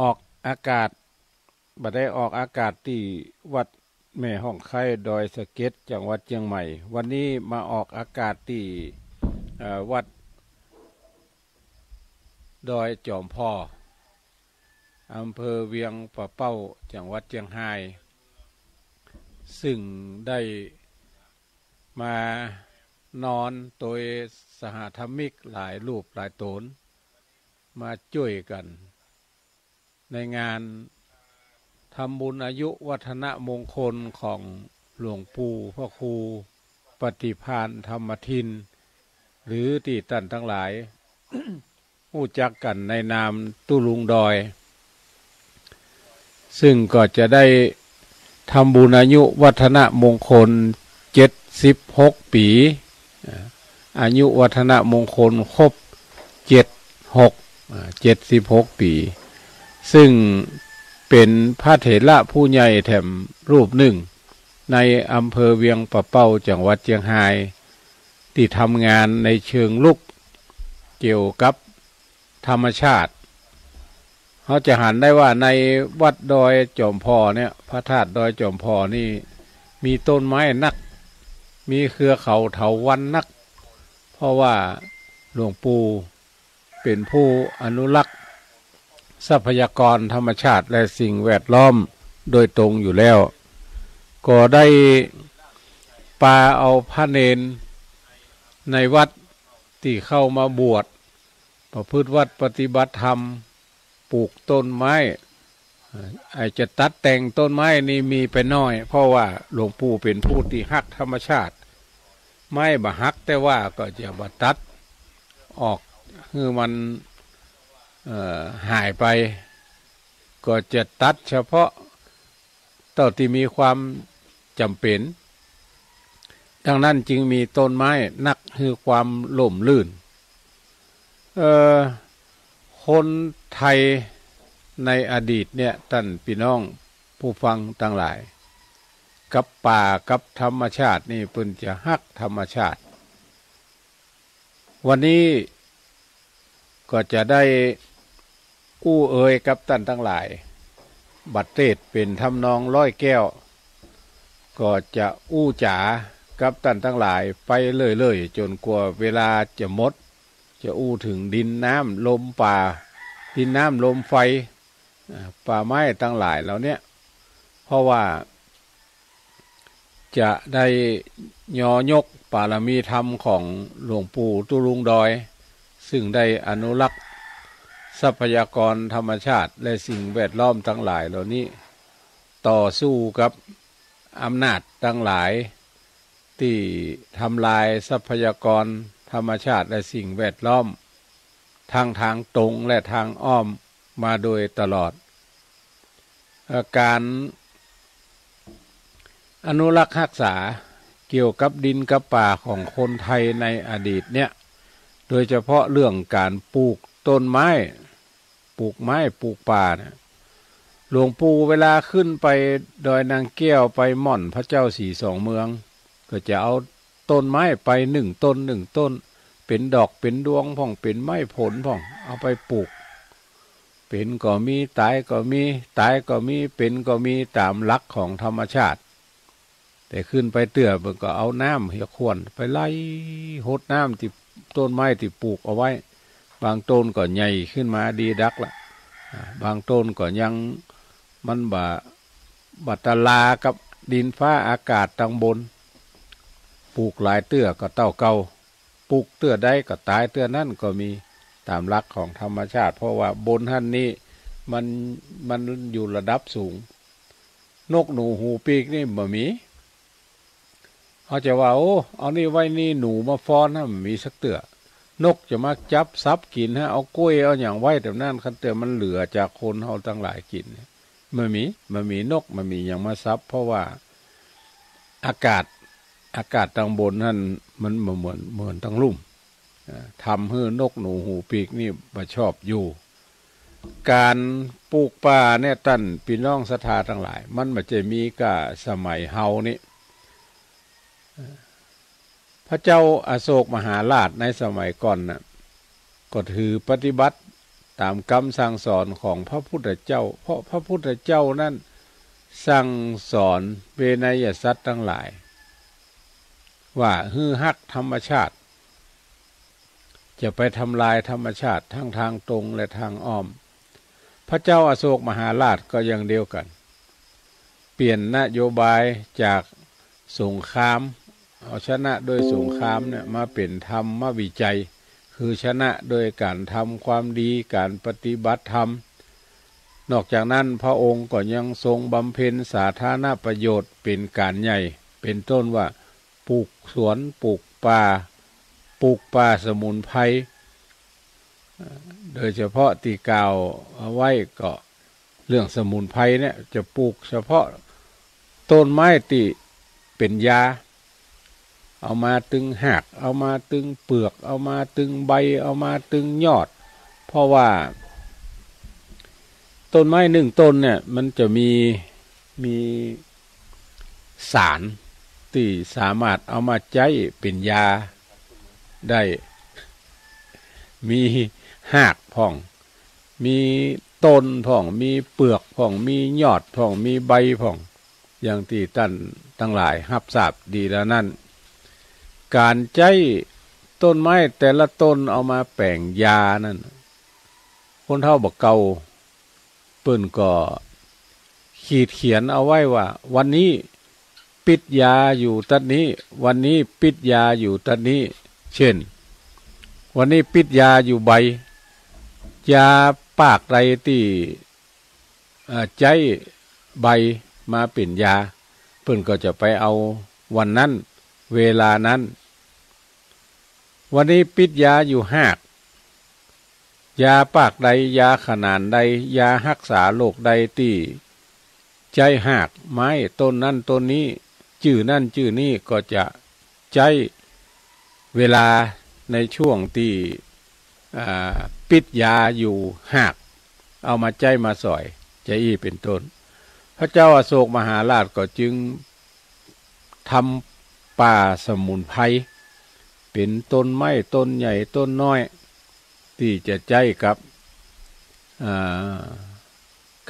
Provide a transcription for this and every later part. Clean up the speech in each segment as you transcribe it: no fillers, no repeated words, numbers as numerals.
ออกอากาศบัดได้ออกอากาศที่วัดแม่ห้องไข่ดอยสะเก็ดจังหวัดเชียงใหม่วันนี้มาออกอากาศที่วัดดอยจอมพออำเภอเวียงป่าเป้าจังหวัดเชียงรายซึ่งได้มานอนโดยสหธรรมิกหลายรูปหลายตนมาช่วยกันในงานทำบุญอายุวัฒนมงคลของหลวงปู่พ่อครูปฏิภาณธรรมทินหรือที่ท่านทั้งหลาย รู้จักกันในนามตุลุงดอยซึ่งก็จะได้ทำบุญอายุวัฒนมงคล76ปีอายุวัฒนมงคลครบ76ปีซึ่งเป็นพระเถระผู้ใหญ่แถมรูปหนึ่งในอำเภอเวียงป่าเป้าจังหวัดเชียงรายที่ทำงานในเชิงลุกเกี่ยวกับธรรมชาติเขาจะหันได้ว่าในวัดดอยจอมพอเนี่ยพระธาตุดอยจอมพอนี่มีต้นไม้นักมีเครือเขาเถาวัลย์นักเพราะว่าหลวงปู่เป็นผู้อนุรักษ์ทรัพยากรธรรมชาติและสิ่งแวดล้อมโดยตรงอยู่แล้วก็ได้ปาเอาพระเณรในวัดที่เข้ามาบวชประพฤติวัดปฏิบัติธรรมปลูกต้นไม้อาจจะตัดแต่งต้นไม้นี่มีไปน้อยเพราะว่าหลวงปู่เป็นผู้ที่ฮักธรรมชาติไม่บะฮักแต่ว่าก็จะบะตัดออกคือมันหายไปก็จะตัดเฉพาะเท่าที่มีความจำเป็นดังนั้นจึงมีต้นไม้นักคือความล่มลื่นคนไทยในอดีตเนี่ยท่านพี่น้องผู้ฟังทั้งหลายกับป่ากับธรรมชาตินี่เพิ่นจะฮักธรรมชาติวันนี้ก็จะได้กู้เอ่ยกับท่านทั้งหลายบัดเทศเป็นทำนองร้อยแก้วก็จะอู้จ๋ากับท่านทั้งหลายไปเรื่อยๆจนกว่าเวลาจะหมดจะอู้ถึงดินน้ำลมป่าดินน้ำลมไฟป่าไม้ทั้งหลายแล้วเนี่ยเพราะว่าจะได้ย่อยกปารมีธรรมของหลวงปู่ตุลุงดอยซึ่งได้อนุรักษ์ทรัพยากรธรรมชาติและสิ่งแวดล้อมทั้งหลายเหล่านี้ต่อสู้กับอำนาจทั้งหลายที่ทำลายทรัพยากรธรรมชาติและสิ่งแวดล้อมทางตรงและทางอ้อมมาโดยตลอดการอนุรักษ์รักษาเกี่ยวกับดินกับป่าของคนไทยในอดีตเนี่ยโดยเฉพาะเรื่องการปลูกต้นไม้ปลูกป่าเนี่ยหลวงปู่เวลาขึ้นไปดอยนางแก้วไปหม่อนพระเจ้าสี่สองเมืองก็จะเอาต้นไม้ไปหนึ่งต้นเป็นดอกเป็นดวงพ่องเป็นไม้ผลพ่องเอาไปปลูกเป็นก็มีตายก็มีเป็นก็มีตามหลักของธรรมชาติแต่ขึ้นไปเตื่อมันก็เอาน้ำเหี่ยขวนไปไล่หดน้ำที่ต้นไม้ที่ปลูกเอาไว้บางต้นก็ใหญ่ขึ้นมาดีดักละบางต้นก็ยังมันบาตลากับดินฟ้าอากาศตังบนปลูกหลายเตื้อก็เต้าเก่าปลูกเตื้อได้ก็ตายเตื้อนั่นก็มีตามหลักของธรรมชาติเพราะว่าบนท่านนี้มันอยู่ระดับสูงนกหนูหูปีกนี่บ่มีเขาจะว่าโอ้เอานี่ไว้นี่หนูมาฟ้อนนะมีสักเตื้อนกจะมาจับซับกินฮะเอากล้วยเอาอย่างไว้แต่นั่นคันเตื้อมันเหลือจากคนเขาตั้งหลายกินมันมีนกมันมีอย่างมาซับเพราะว่าอากาศทางบนนั่นมันเหมือนทางลุ่มทำให้นกหนูหูปีกนี่มาชอบอยู่การปลูกป่าเนี่ยท่านพี่น้องศรัทธาทั้งหลายมันไม่ใช่มีกะสมัยเฮานี่พระเจ้าอโศกมหาราชในสมัยก่อนน่ะก็ถือปฏิบัติ ตามคำสั่งสอนของพระพุทธเจ้าเพราะพระพุทธเจ้านั้นสั่งสอนเวไนยสัตว์ทั้งหลายว่าฮือฮักธรรมชาติจะไปทำลายธรรมชาติทั้งทางตรงและทางอ้อมพระเจ้าอโศกมหาราชก็อย่างเดียวกันเปลี่ยนนโยบายจากสงครามเอาชนะโดยสงครามเนี่ยมาเป็นธรรมมาวิจัยคือชนะโดยการทำความดีการปฏิบัติธรรมนอกจากนั้นพระองค์ก็ยังทรงบำเพ็ญสาธารณประโยชน์เป็นการใหญ่เป็นต้นว่าปลูกสวนปลูกป่าสมุนไพรโดยเฉพาะตีกาวเอาไว้ก็เรื่องสมุนไพรเนี่ยจะปลูกเฉพาะต้นไม้ตีเป็นยาเอามาตึงหักเอามาตึงเปลือกเอามาตึงใบเอามาตึงยอดเพราะว่าต้นไม้หนึ่งต้นเนี่ยมันจะมีสารที่สามารถเอามาใช้เป็นยาได้มีหักผ่องมีต้นผ่องมีเปลือกผ่องมียอดผ่องมีใบผ่องอย่างที่ท่านทั้งหลายรับทราบดีแล้วนั่นการใช้ต้นไม้แต่ละต้นเอามาแปลงยานั่นคนเฒ่าบอกเก่าเปิ้นก็ขีดเขียนเอาไว้ว่าวันนี้ปิดยาอยู่ตัดนี้วันนี้ปิดยาอยู่ตัดนี้เช่นวันนี้ปิดยาอยู่ใบยาปากไรที่ใช้ใบมาเปลี่ยนยาเปิ้นก็จะไปเอาวันนั้นเวลานั้นวันนี้ปิดยาอยู่หากยาปากใดยาขนาดใดยารักษาโรคใดที่ใจหากไม้ต้นนั้นต้นนี้จื่อนั่นจื่อนี้ก็จะใจเวลาในช่วงที่ปิดยาอยู่หากเอามาใจมาสอยใจอี้เป็นต้นพระเจ้าอโศกมหาราชก็จึงทำป่าสมุนไพรเป็นต้นไม้ต้นใหญ่ต้นน้อยที่จะใช้กับ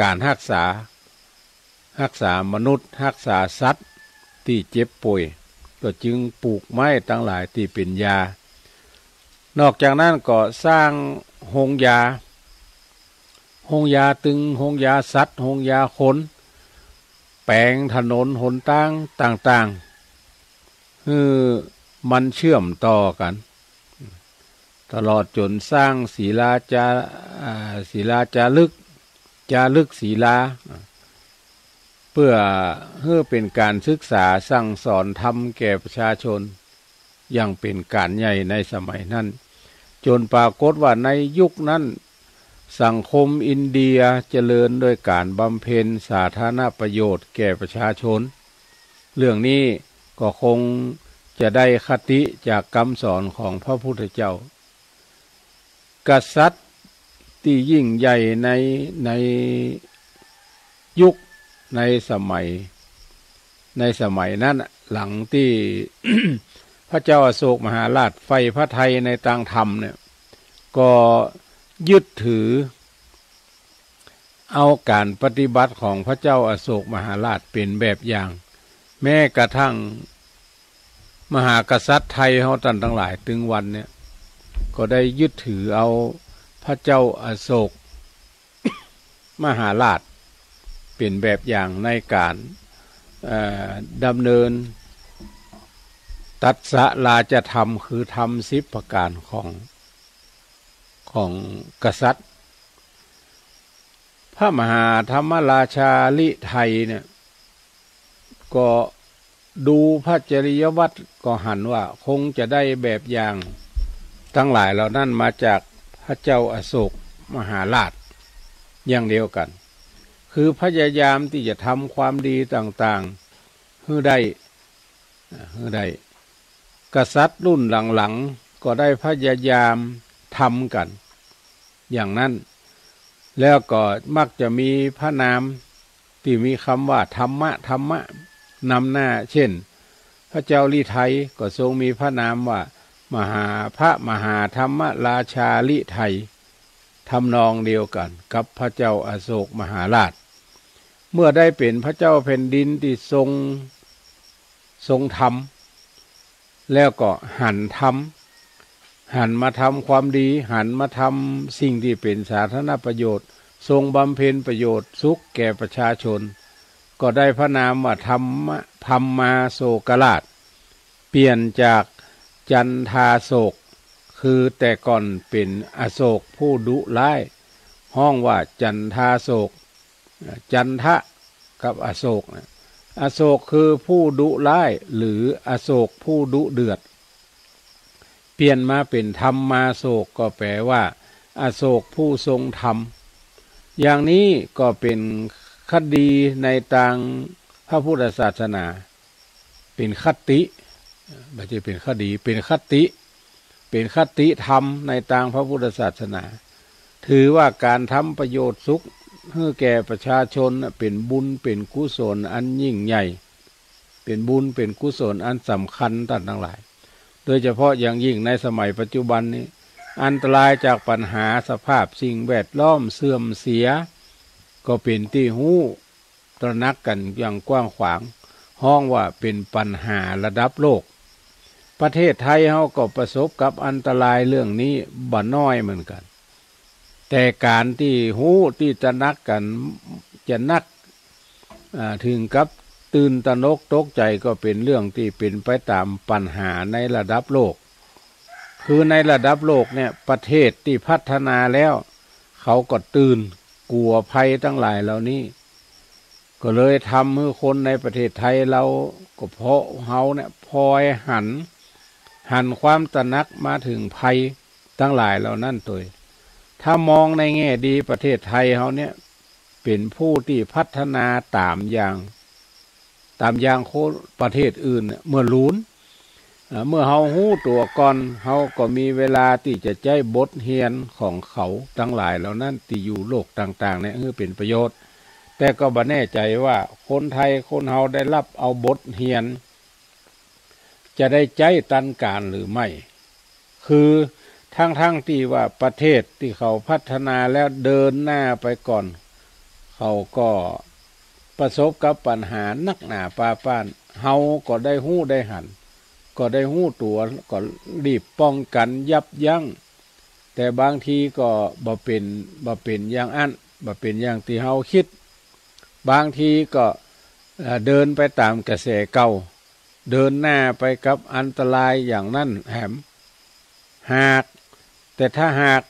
การรักษามนุษย์รักษาสัตว์ที่เจ็บป่วยก็จึงปลูกไม้ทั้งหลายที่เป็นยานอกจากนั้นก็สร้างโฮงยาตึงโฮงยาสัตว์โฮงยาคนแปลงถนนหนทางต่างๆคือมันเชื่อมต่อกันตลอดจนสร้างศิลาจารึกศิลาเพื่อให้เป็นการศึกษาสั่งสอนธรรมแก่ประชาชนอย่างเป็นการใหญ่ในสมัยนั้นจนปรากฏว่าในยุคนั้นสังคมอินเดียเจริญโดยการบำเพ็ญสาธารณประโยชน์แก่ประชาชนเรื่องนี้ก็คงจะได้คติจากคำสอนของพระพุทธเจ้ากษัตริย์ที่ยิ่งใหญ่ในยุคในสมัยนั้นหลังที่ พระเจ้าอโศกมหาราชไฟพระไทยในทางธรรมเนี่ยก็ยึดถือเอาการปฏิบัติของพระเจ้าอโศกมหาราชเป็นแบบอย่างแม้กระทั่งมหากษัตริย์ไทยเขาทั้งหลายถึงวันเนี่ยก็ได้ยึดถือเอาพระเจ้าอโศก มหาราชเป็นแบบอย่างในการดำเนินตัสสราจธรรมคือธรรม10ประการของกษัตริย์พระมหาธรรมราชาลิไทยเนี่ยก็ดูพระจริยวัตรก็หันว่าคงจะได้แบบอย่างทั้งหลายเหล่านั้นมาจากพระเจ้าอโศกมหาราชอย่างเดียวกันคือพยายามที่จะทำความดีต่างๆเพื่อได้กษัตริย์รุ่นหลังๆก็ได้พยายามทำกันอย่างนั้นแล้วก็มักจะมีพระนามที่มีคำว่าธรรมะนำหน้าเช่นพระเจ้าลิไทยก็ทรงมีพระนามว่ามหาพระมหาธรรมราชาลิไทย ทำนองเดียวกันกับพระเจ้าอโศกมหาราชเมื่อได้เป็นพระเจ้าแผ่นดินที่ทรงธรรมแล้วก็หันมาทำความดีหันมาทำสิ่งที่เป็นสาธารณประโยชน์ทรงบำเพ็ญประโยชน์สุขแก่ประชาชนก็ได้พระนามว่าธรรมมาโศกราชเปลี่ยนจากจันทาโศกคือแต่ก่อนเป็นอโศกผู้ดุร้ายห้องว่าจันทาโศกจันทะกับอโศกนะอโศกคือผู้ดุร้ายหรืออโศกผู้ดุเดือดเปลี่ยนมาเป็นธรรมมาโศกก็แปลว่าอโศกผู้ทรงธรรมอย่างนี้ก็เป็นคดีในทางพระพุทธศาสนาเป็นคติไม่ใช่เป็นคดีเป็นคติธรรมในทางพระพุทธศาสนาถือว่าการทำประโยชน์สุขให้แก่ประชาชนเป็นบุญเป็นกุศลอันยิ่งใหญ่เป็นบุญเป็นกุศลอันสำคัญท่านทั้งหลายโดยเฉพาะอย่างยิ่งในสมัยปัจจุบันนี้อันตรายจากปัญหาสภาพสิ่งแวดล้อมเสื่อมเสียก็เป็นที่หู้ตระหนักกันอย่างกว้างขวางห้องว่าเป็นปัญหาระดับโลกประเทศไทยเขาก็ประสบกับอันตรายเรื่องนี้บ่น้อยเหมือนกันแต่การที่หู้ที่ตระหนักกันจะนักถึงกับตื่นตระหนกตกใจก็เป็นเรื่องที่เป็นไปตามปัญหาในระดับโลกคือในระดับโลกเนี่ยประเทศที่พัฒนาแล้วเขาก็ตื่นกลัวภัยทั้งหลายเหล่านี้ก็เลยทำให้คนในประเทศไทยเราก็เพราะเขาเนี่ยพลอยหันความตระหนักมาถึงภัยทั้งหลายเหล่านั้นตัวถ้ามองในแง่ดีประเทศไทยเขาเนี่ยเป็นผู้ที่พัฒนาตามอย่างโคประเทศอื่นเมื่อรู้เมื่อเขาหู้ตัวก่อนเขาก็มีเวลาที่จะใช้บทเรียนของเขาทั้งหลายเหล่านั้นที่อยู่โลกต่างๆเนี่ยเป็นประโยชน์แต่ก็บ่แน่ใจว่าคนไทยคนเฮาได้รับเอาบทเรียนจะได้ใช้ตันการหรือไม่คือทั้งที่ว่าประเทศที่เขาพัฒนาแล้วเดินหน้าไปก่อนเขาก็ประสบกับปัญหานักหนาปาป้านเฮาก็ได้หู้ได้หันก็ได้หู้ตัวก็รีบป้องกันยับยั้งแต่บางทีก็บ่เป็นอย่างอันบ่เป็นอย่างที่เฮาคิดบางทีก็เดินไปตามกระแสเก่าเดินหน้าไปกับอันตรายอย่างนั้นแต่ถ้าหาก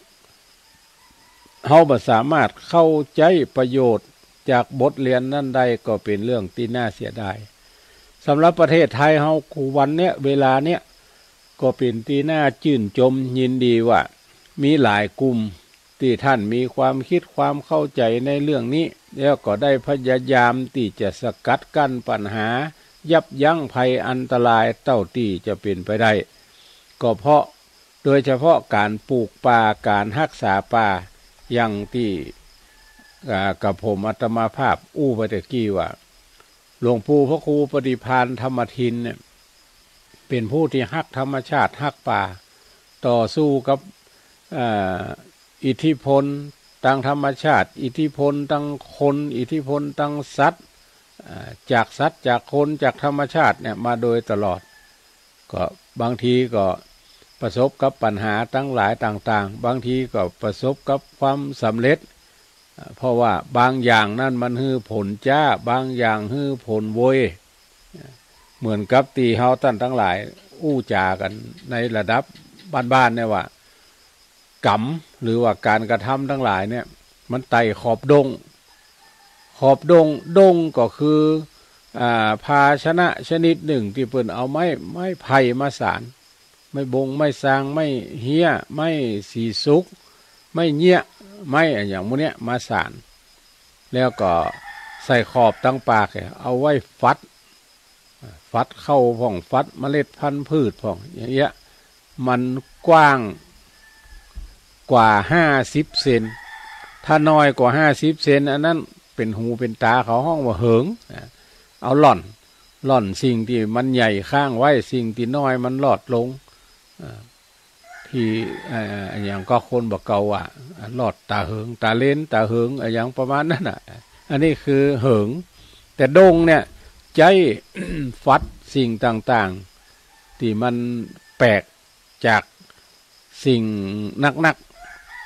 เฮาบ่สามารถเข้าใจประโยชน์จากบทเรียนนั้นได้ก็เป็นเรื่องที่น่าเสียดายสำหรับประเทศไทยเฮาคู่วันเนี้ยเวลาเนี้ยก็เป็นที่น่าชื่นชมยินดีว่ามีหลายกลุ่มที่ท่านมีความคิดความเข้าใจในเรื่องนี้แล้วก็ได้พยายามที่จะสกัดกั้นปัญหายับยั้งภัยอันตรายเท่าที่จะเป็นไปได้ก็เพราะโดยเฉพาะการปลูกป่าการรักษาป่าอย่างที่กับผมอาตมาภาพอู้ไปตะกี้ว่าหลวงปู่พระครูปฏิภาณธรรมทินเนี่ยเป็นผู้ที่ฮักธรรมชาติฮักป่าต่อสู้กับอิทธิพลทางธรรมชาติอิทธิพลทางคนอิทธิพลทางสัตว์จากคนจากธรรมชาติเนี่ยมาโดยตลอดก็บางทีก็ประสบกับปัญหาทั้งหลายต่างๆบางทีก็ประสบกับความสำเร็จเพราะว่าบางอย่างนั่นมันฮือผลจ้าบางอย่างฮือผลโวยเหมือนกับตีเฮาท่านทั้งหลายอู้จากันในระดับบ้านๆเนี่ยว่ากรรมหรือว่าการกระทำทั้งหลายเนี่ยมันไต่ขอบดงดงก็คือภาชนะชนิดหนึ่งที่เปิ้นเอาไม้ไผ่มาสารไม่บงไม่สร้างไม่เหี้ยไม่สีสุกไม่เงี้ยไม่อย่างพวกเนี้ยมาสารแล้วก็ใส่ขอบตั้งปากเอาไว้ฟัดเข้าผ่องฟัดเมล็ดพันธุ์พืชผ่องอย่างเงี้ยมันกว้างกว่า50 เซนถ้าน้อยกว่า50 เซนอันนั้นเป็นหูเป็นตาเขาห้องว่าเหิงเอาหล่อนสิ่งที่มันใหญ่ข้างไว้สิ่งที่น้อยมันหลอดลง ที่อย่างก็คนบอกเกาอ่ะหลอดตาเหิงตาเลนตาเหิงอย่างประมาณนั้นอ่ะอันนี้คือเหิงแต่ดงเนี่ยใจ ฟัดสิ่งต่างๆที่มันแปลกจากสิ่งนัก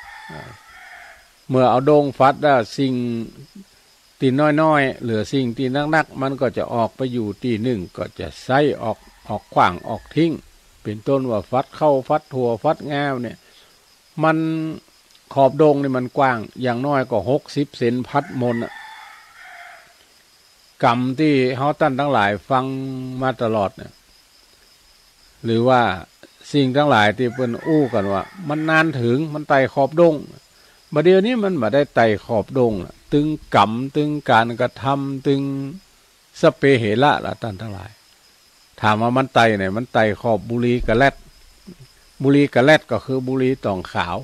ๆเมื่อเอาดงฟัดแล้วสิ่งตีน้อยๆเหลือสิ่งตีนักๆมันก็จะออกไปอยู่ตีหนึ่งก็จะไซออกขวางออกทิ้งเป็นต้นว่าฟัดเข้าฟัดทัวฟัดงาวเนี่ยมันขอบดงนี่มันกว้างอย่างน้อยก็60 เซนพัดมนกรรมที่เฮาท่านทั้งหลายฟังมาตลอดเนี่ยหรือว่าสิ่งทั้งหลายที่เพิ่นอู้กันว่ามันนานถึงมันไต่ขอบดงบัดเดี๋ยวนี้มันมาได้ไต่ขอบดงตึงกรรมตึงการกระทำตึงสเปเหระละท่านทั้งหลายถามว่ามันไตเนี่ยมันไตขอบบุรีกระแลดบุรีกระแลดก็คือบุรีตองขาว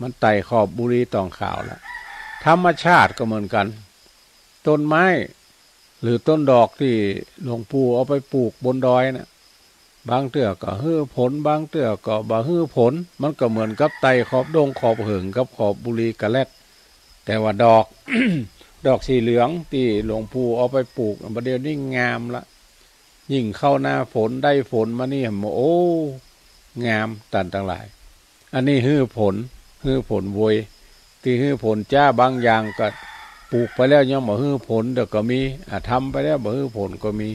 มันไตขอบบุรีตองขาวแล้วธรรมชาติก็เหมือนกันต้นไม้หรือต้นดอกที่หลวงปู่เอาไปปลูกบนดอยนะบางเตื้อก็ฮื้อผลบางเตื้อก็บ่ฮื้อผลมันก็เหมือนกับไตขอบดงขอบเหิงกับขอบบุรีกระแลดแต่ว่าดอก ดอกสีเหลืองที่หลวงปู่เอาไปปลูกประเดี๋ยวนี้งามละยิ่งเข้าหน้าฝนได้ฝนมานี่เห็นโอ้งามตันต่างหลายอันนี้ฮื้อผลโวยที่ฮื้อผลจ้าบางอย่างก็ปลูกไปแล้วยังบ่ฮื้อผลเดี๋ยวก็มีทำไปแล้วบ่ฮื้อผลก็มี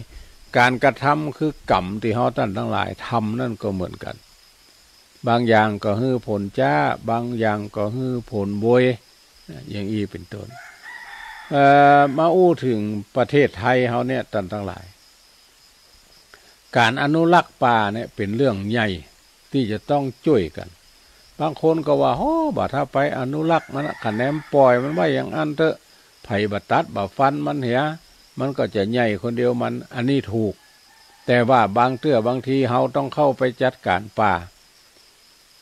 การกระทำคือกรรมที่เฮาตันต่างหลายทำนั่นก็เหมือนกันบางอย่างก็ฮื้อผลจ้าบางอย่างก็ฮื้อผลโวยอย่างอีเป็นต้นมาอู้ถึงประเทศไทยเฮาเนี่ยตันต่างหลายการอนุรักษ์ป่าเนี่ยเป็นเรื่องใหญ่ที่จะต้องช่วยกันบางคนก็ว่าโอ้บ่ถ้าไปอนุรักษ์มันขะแนมปล่อยมันไว้อย่างอันเถอะไผ่บัตัดบ่ฟันมันเหียมันก็จะใหญ่คนเดียวมันอันนี้ถูกแต่ว่าบางเตื้อบางทีเฮาต้องเข้าไปจัดการป่า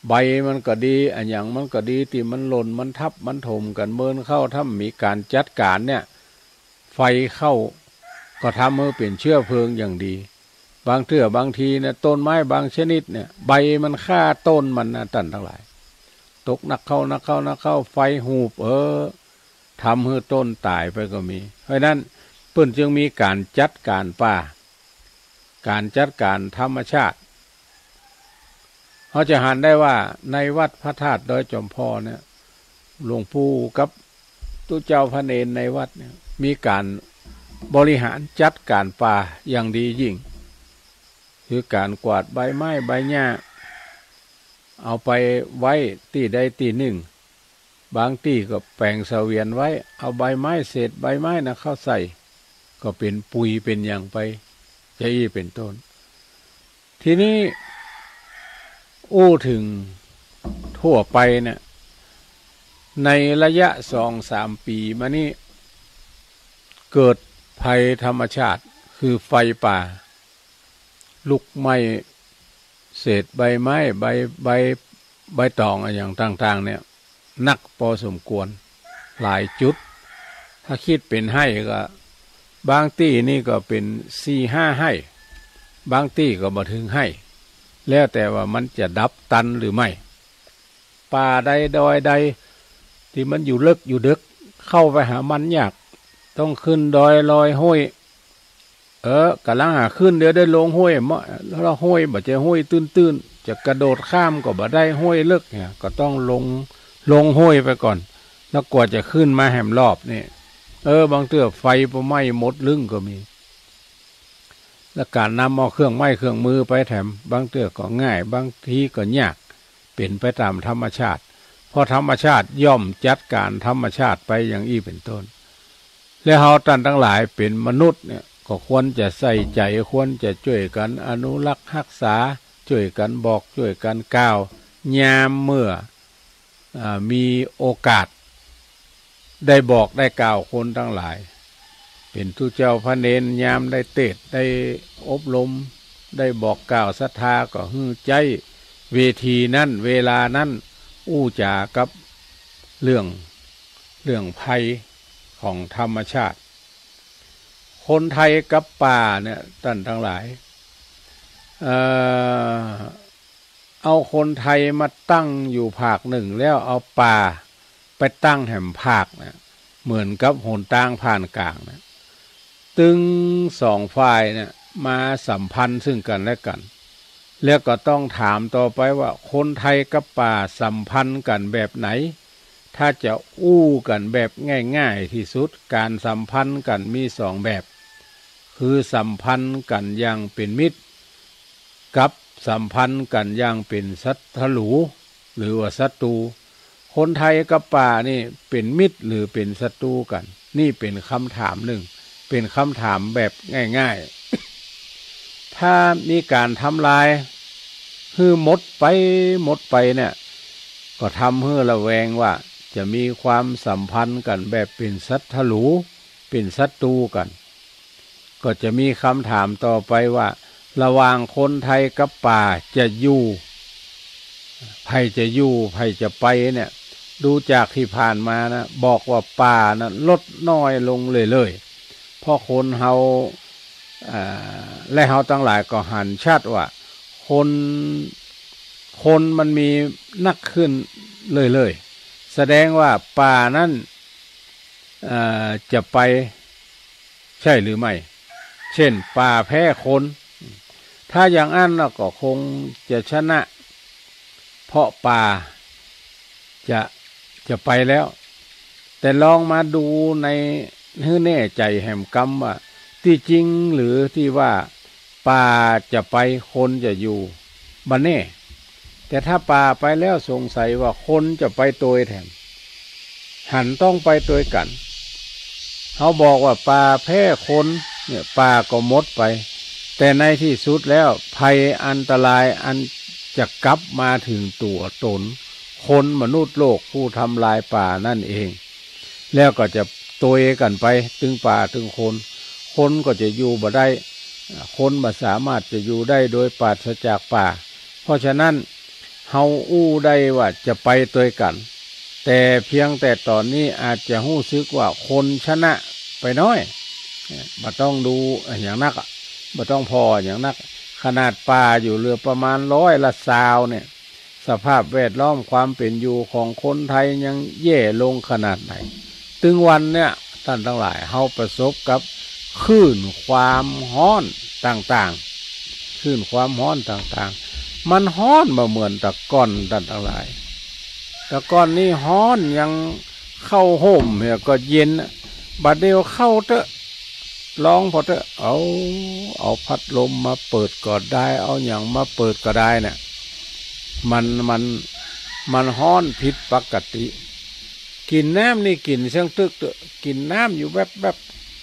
ใบมันก็ดีอันอย่างมันก็ดีที่มันหล่นมันทับมันถมกันเมินเข้าถ้ามีการจัดการเนี่ยไฟเข้าก็ทำให้เป็นเชื้อเพลิงอย่างดีบางเถื่อบางทีเนี่ยต้นไม้บางชนิดเนี่ยใบมันฆ่าต้นมันนะตันทั้งหลายตกนักเข้าไฟหูบทำให้ต้นตายไปก็มีเพราะนั้นเพิ่นจึงมีการจัดการป่าการจัดการธรรมชาติเขาจะหันได้ว่าในวัดพระธาตุดอยจอมพอเนี่ยหลวงปู่กับตู้เจ้าพระเนรในวัดเนี่ยมีการบริหารจัดการป่าอย่างดียิ่งคือการกวาดใบไม้ใบหญ้าเอาไปไว้ที่ใดที่หนึ่งบางที่ก็แปลงเสวียนไว้เอาใบไม้เศษใบไม้นะเข้าใส่ก็เป็นปุ๋ยเป็นอย่างไปจะอี้เป็นต้นทีนี้อู้ถึงทั่วไปเนี่ยในระยะ 2-3 ปีมานี้เกิดภัยธรรมชาติคือไฟป่าลุกไหม้เศษใบไม้ใบตองอะไรอย่างต่างๆเนี่ยนักพอสมควรหลายจุดถ้าคิดเป็นให้ก็บางที่นี่ก็เป็น4-5ให้บางที่ก็มาถึงให้แล้วแต่ว่ามันจะดับตันหรือไม่ป่าใดดอยใดที่มันอยู่ลึกอยู่ดึกเข้าไปหามันยากต้องขึ้นดอยลอยห้วยกะลังหาขึ้นเดี๋ยวได้ลงห้วยเมื่อแล้วห้วยบ่จะห้วยตื้นจะกระโดดข้ามก็บ่ได้ห้วยลึกเนี่ยก็ต้องลงห้วยไปก่อนแล้วกว่าจะขึ้นมาแหมรอบนี่บางเตื้อไฟบ่ไหม้หมดลึ่งก็มีและการนำเอาเครื่องไม้เครื่องมือไปแถมบางเตื้อก็ง่ายบางทีก็ยากเป็นไปตามธรรมชาติเพราะธรรมชาติย่อมจัดการธรรมชาติไปอย่างอี้เป็นต้นและเฮาท่านทั้งหลายเป็นมนุษย์เนี่ยก็ควรจะใส่ใจควรจะช่วยกันอนุรักษ์รักษาช่วยกันบอกช่วยกันกล่าวยามเมื่อมีโอกาสได้บอกได้กล่าวคนทั้งหลายเป็นทูตเจ้าพระเนรยามได้เทศน์ได้อบรมได้บอกกล่าวศรัทธาก็ฮื้อใจเวทีนั้นเวลานั้นอู้จากับเรื่องภัยของธรรมชาติคนไทยกับป่าเนี่ยท่านทั้งหลาย เอาคนไทยมาตั้งอยู่ภาคหนึ่งแล้วเอาป่าไปตั้งแห่มภาคนะเหมือนกับโหนตั้งผ่านกลางนะตึงสองฝ่ายเนี่ยมาสัมพันธ์ซึ่งกันและกันแล้วก็ต้องถามต่อไปว่าคนไทยกับป่าสัมพันธ์กันแบบไหนถ้าจะอู้กันแบบง่ายๆที่สุดการสัมพันธ์กันมีสองแบบคือสัมพันธ์กันอย่างเป็นมิตรกับสัมพันธ์กันอย่างเป็นศัตรูหรือว่าศัตรูคนไทยกับป่านี่เป็นมิตรหรือเป็นศัตรูกันนี่เป็นคำถามหนึ่งเป็นคำถามแบบง่ายๆถ้ามีการทำลายคือหมดไปเนี่ยก็ทำให้ระแวงว่าจะมีความสัมพันธ์กันแบบเป็นศัตรูเป็นศัตรูกันก็จะมีคำถามต่อไปว่าระหว่างคนไทยกับป่าจะอยู่ใครจะอยู่ใครจะไปเนี่ยดูจากที่ผ่านมานะบอกว่าป่านะลดน้อยลงเลยๆเพราะคนเฮาและเฮาตั้งหลายก็หันชัดว่าคนมันมีนักขึ้นเลยๆแสดงว่าป่านั้นจะไปใช่หรือไม่เช่นป่าแพ้คนถ้าอย่างนั้นเราก็คงจะชนะเพราะป่าจะไปแล้วแต่ลองมาดูในให้แน่ใจแห่งกรรมว่าที่จริงหรือที่ว่าป่าจะไปคนจะอยู่บันแน่แต่ถ้าป่าไปแล้วสงสัยว่าคนจะไปตัวแทนหันต้องไปตัวกันเขาบอกว่าป่าแพ้คนเนี่ยป่าก็หมดไปแต่ในที่สุดแล้วภัยอันตรายอันจะกลับมาถึงตัวตนคนมนุษย์โลกผู้ทำลายป่านั่นเองแล้วก็จะตัวเองกันไปถึงป่าถึงคนก็จะอยู่บ่ได้คนบ่สามารถจะอยู่ได้โดยปราศจากป่าเพราะฉะนั้นเฮาอู้ได้ว่าจะไปตัวกันแต่เพียงแต่ตอนนี้อาจจะรู้สึกว่าคนชนะไปน้อยบ่ต้องดูอย่างนักบ่ต้องพออย่างนักขนาดป่าอยู่เหลือประมาณ100 ละซาวเนี่ยสภาพแวดล้อมความเป็นอยู่ของคนไทยยังแย่ลงขนาดไหนถึงวันเนี่ยท่านทั้งหลายเฮาประสบกับคลื่นความร้อนต่างๆคลื่นความร้อนต่างๆมันร้อนมาเหมือนตะก้อนท่านทั้งหลายตะก้อนนี่ร้อนยังเข้าห่มเนี่ยก็เย็นบัดเดียวเข้าเตะลองพอเถอะเอาพัดลมมาเปิดก็ได้เอาอย่างมาเปิดก็ได้เนี่ยมันร้อนผิดปกติกินน้ำนี่กินเสียงตึกกินน้ำอยู่แบบ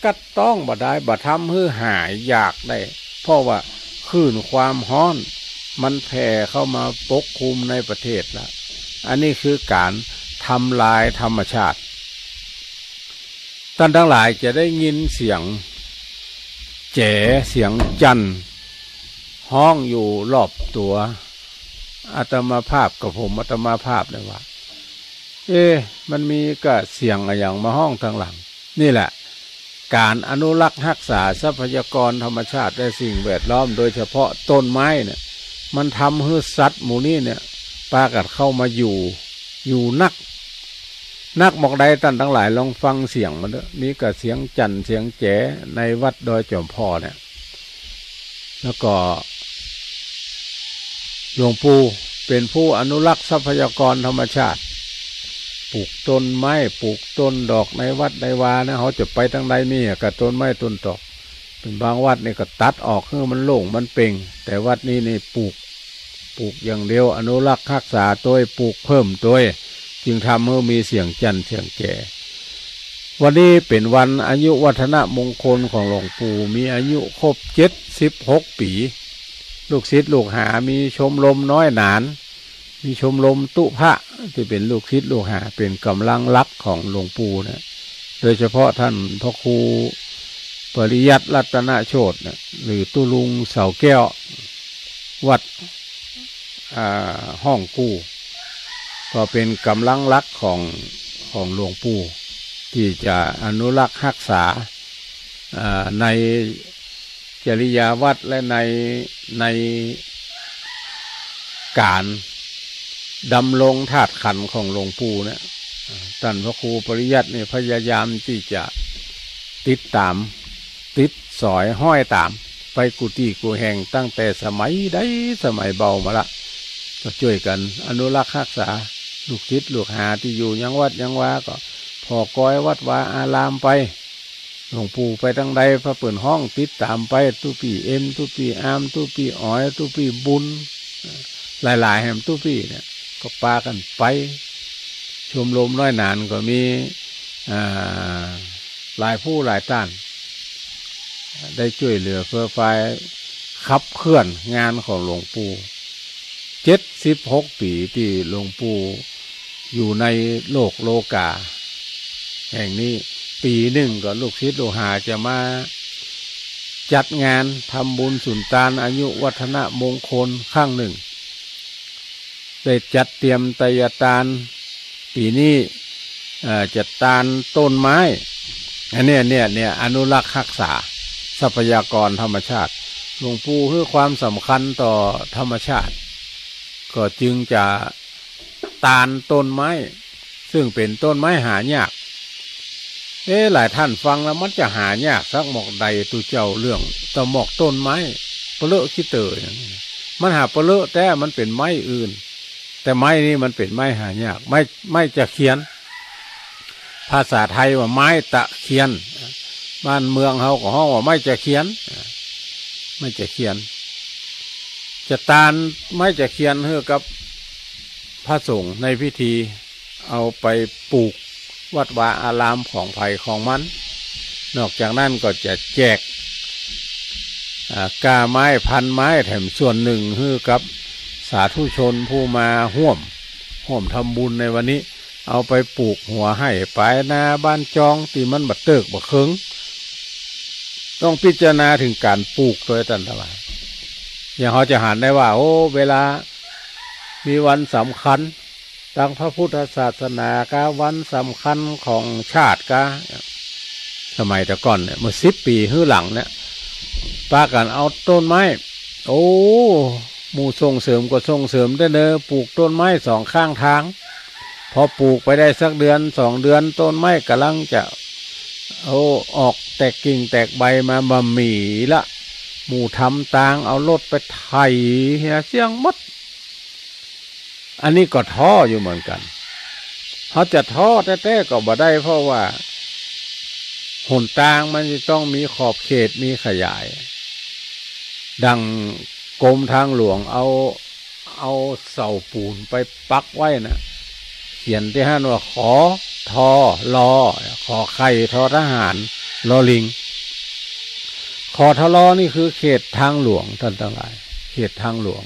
กัดต้องบ่ได้บ่ทำให้หายอยากได้เพราะว่าคลื่นความร้อนมันแผ่เข้ามาปกคลุมในประเทศละอันนี้คือการทำลายธรรมชาติท่านทั้งหลายจะได้ยินเสียงแจ๋เสียงจันห้องอยู่รอบตัวอาตมาภาพกับผมอาตมาภาพเลยว่ามันมีกระเสียงอย่างมาห้องทางหลังนี่แหละการอนุรักษ์รักษาทรัพยากรธรรมชาติและสิ่งแวดล้อมโดยเฉพาะต้นไม้เนี่ยมันทำให้สัตว์หมู่นี้เนี่ยปากัดเข้ามาอยู่นักหมอกใดท่านทั้งหลายลองฟังเสียงมันด้วยมีกระเสียงจันเสียงแจ๋ในวัดดอยจอมพอเนี่ยแล้วก็หลวงปู่เป็นผู้อนุรักษ์ทรัพยากรธรรมชาติปลูกต้นไม้ปลูกต้นดอกในวัดในวานะเขาจะไปทางใดมีกับต้นไม้ต้นดอกเป็นบางวัดนี่ก็ตัดออกคือมันโล่งมันเป่งแต่วัดนี้นี่ปลูกอย่างเดียวอนุรักษ์รักษาตัวปลูกเพิ่มตัวจึงทำให้มีเสียงจันเสียงแก่วันนี้เป็นวันอายุวัฒนมงคลของหลวงปู่มีอายุครบ76 ปีลูกศิษย์ลูกหามีชมรมน้อยหนานมีชมรมตุพะที่เป็นลูกศิษย์ลูกหาเป็นกำลังรักของหลวงปู่นะโดยเฉพาะท่านพระครูปริยัติรัตนโชตินะหรือตุลุงเสาแก้ววัดห้องกู้ก็เป็นกำลังรักของหลวงปู่ที่จะอนุรักษ์รักษาในจริยาวัดและใน การดำรงธาตุขันธ์ของหลวงปู่เนี่ยท่านพระครูปริยัติเนี่ยพยายามที่จะติดตามติดสอยห้อยตามไปกุฏิกูแห่งตั้งแต่สมัยใดสมัยเบามาละก็ช่วยกันอนุรักษ์รักษาลูกทิศลูกหาที่อยู่ยังวัดยังว่าก็พอก้อยวัดวาอารามไปหลวงปู่ไปตั้งใดพระเปิดห้องติดตามไปตุปีเอ็มตุปีอามตุปีอ้อยตุปีบุญหลายๆแห่งตุปีเนี่ยก็ปากันไปชมลมน้อยหนานก็มีหลายผู้หลายต้านได้ช่วยเหลือเพื่อไฟขับเคลื่อนงานของหลวงปู่76 ปีที่หลวงปู่อยู่ในโลกโลกาแห่งนี้ปีหนึ่งก็ลูกศิษย์ลูกหาจะมาจัดงานทำบุญสุนทานอายุวัฒนะมงคลครั้งหนึ่งได้จัดเตรียมไตรตานปีนี้จัดตานต้นไม้อันนี้เนี่ยอนุรักษ์รักษาทรัพยากรธรรมชาติหลวงปู่ให้ความสำคัญต่อธรรมชาติก็จึงจะตานต้นไม้ซึ่งเป็นต้นไม้หายากหลายท่านฟังแล้วมันจะหายากสักหมอกใดตัวเจ้าเรื่องแต่หมอกต้นไม้เปลือกขี้เตยมันหาเปลือกแต่มันเป็นไม้อื่นแต่ไม้นี่มันเป็นไม้หายากไม้จะเขียนภาษาไทยว่าไม้ตะเคียนบ้านเมืองเขาก็ห้องว่าไม้จะเขียนไม่จะเขียนจะตานไม้จะเขียนเพื่อกับพระสงฆ์ในพิธีเอาไปปลูกวัดวาอารามของไผ่ของมันนอกจากนั้นก็จะแจกกาไม้พันไม้แถมส่วนหนึ่งเพื่อกับสาธุชนผู้มาห่วมทำบุญในวันนี้เอาไปปลูกหัวให้ปลายนาบ้านจองตีมันบัดเติกบัดเคิงต้องพิจารณาถึงการปลูกโดยตันตลาดอย่างเขาจะหันได้ว่าโอ้เวลามีวันสำคัญทางพระพุทธศาสนาก็วันสำคัญของชาติก็สมัยแต่ก่อนเนี่ยเมื่อ10 ปีขึ้นหลังเนี่ยปากันเอาต้นไม้โอ้หมู่ส่งเสริมก็ส่งเสริมได้เนอะปลูกต้นไม้สองข้างทางพอปลูกไปได้สักเดือน2 เดือนต้นไม้กำลังจะออกแตกกิ่งแตกใบมาบะหมี่ละหมู่ทำตางเอารถไปไถเสียงมัดอันนี้ก็ท้ออยู่เหมือนกันเขาจะท้อแท้ๆก็บ่ได้เพราะว่าหนทางมันจะต้องมีขอบเขตมีขยายดังกรมทางหลวงเอาเสาปูนไปปักไว้นะเขียนที่ห้านว่าขอทอลอขอไข่ทอทหารลอลิงขอทอลอนี่คือเขตทางหลวงท่านทั้งหลายเขตทางหลวง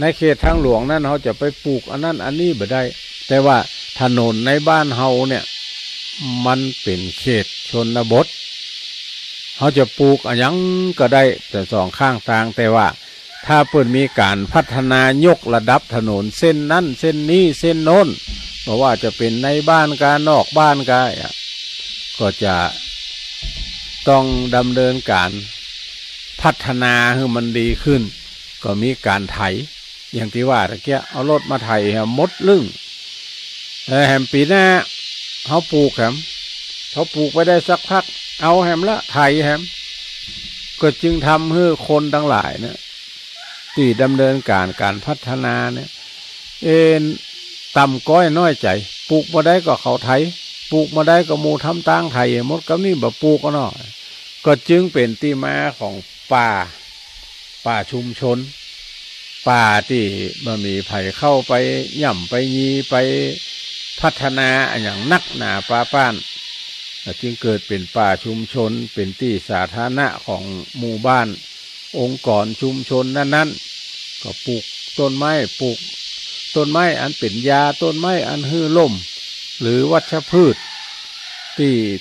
ในเขตทางหลวงนั่นเขาจะไปปลูกอันนั้นอันนี้บ่ได้แต่ว่าถนนในบ้านเฮาเนี่ยมันเป็นเขตชนบทเขาจะปลูกอันยังก็ได้แต่สองข้างทางแต่ว่าถ้าเปิดมีการพัฒนายกระดับถนนเส้นนั้นเส้นนี้เส้นโน้นเพราะว่าจะเป็นในบ้านการนอกบ้านการก็จะต้องดำเนินการพัฒนาให้มันดีขึ้นก็มีการไถอย่างที่ว่าตะเกียเอารถมาไถมดลึ่งแฮมปีหน้าเขาปลูกแฮมเขาปลูกไปได้สักพักเอาแฮมละไถแฮมก็จึงทำให้คนทั้งหลายเนี่ยที่ดำเนินการพัฒนาเนี่ยต่ำก้อยน้อยใจปลูกมาได้ก็เขาไถปลูกมาได้ก็หมู่ทำตั้งไถมดก็มีแบบปลูกก็เนาะก็จึงเป็นที่มาของป่าชุมชนป่าที่มันมีไผ่เข้าไปย่ำไปยีไปพัฒนาอย่างนักหนาป่าป้านจึงเกิดเป็นป่าชุมชนเป็นที่สาธารณะของหมู่บ้านองค์กรชุมชนนั้นๆก็ปลูกต้นไม้อันเป็นยาต้นไม้อันหื้อล่มหรือวัชพืช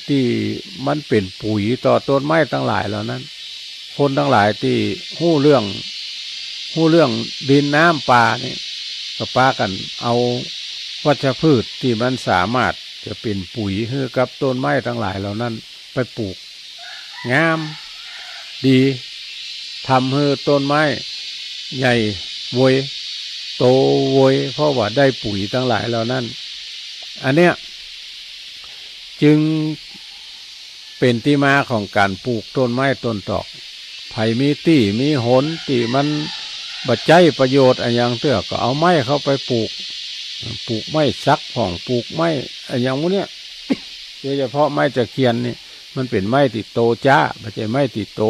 ที่มันเป็นปุ๋ยต่อต้นไม้ทั้งหลายเหล่านั้นคนทั้งหลายที่หู้เรื่องดินน้ำป่านี่ก็ปากันเอาวัชพืชที่มันสามารถจะเป็นปุ๋ยให้กับต้นไม้ทั้งหลายเหล่านั้นไปปลูกงามดีทำให้ต้นไม้ใหญ่ โวยโตโวยเพราะว่าได้ปุ๋ยทั้งหลายเหล่านั้นอันเนี้ยจึงเป็นที่มาของการปลูกต้นไม้ต้นตอกไผ่มีตี้มีหนที่มันบัดใจประโยชน์อย่างเตื้อก็เอาไม้เข้าไปปลูกไม้ซักผ่องปลูกไม้อย่างพวกเนี้ยโดยเฉพาะไม้ตะเคียนนี่มันเป็นไม้ติดโตจ้าไม่ใช่ไม้ติดโ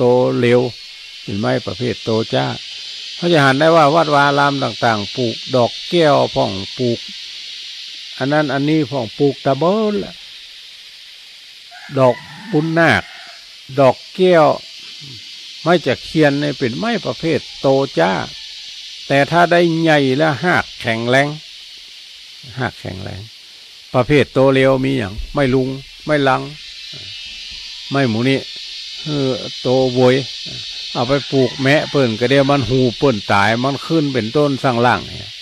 ตเร็วเป็นไม้ประเภทโตจ้าเขาจะหันได้ว่าวัดวารามต่างๆปลูกดอกแก้วผ่องปลูกอันนั้นอันนี้ผ่องปลูกตะเบิลดอกบุญนาคดอกแก้วไม้จะเคียนเนี่ยเป็นไม้ประเภทโตจ้าแต่ถ้าได้ใหญ่และหากแข็งแรงประเภทโตเร็วมีอย่างไม่ลุงไม่ลังไม่หมูนี่โตโวยเอาไปปลูกแมะเปิ่นกระเดียวมันหูเปิ่นตายมันขึ้นเป็นต้นสร้างล่างเนี่ย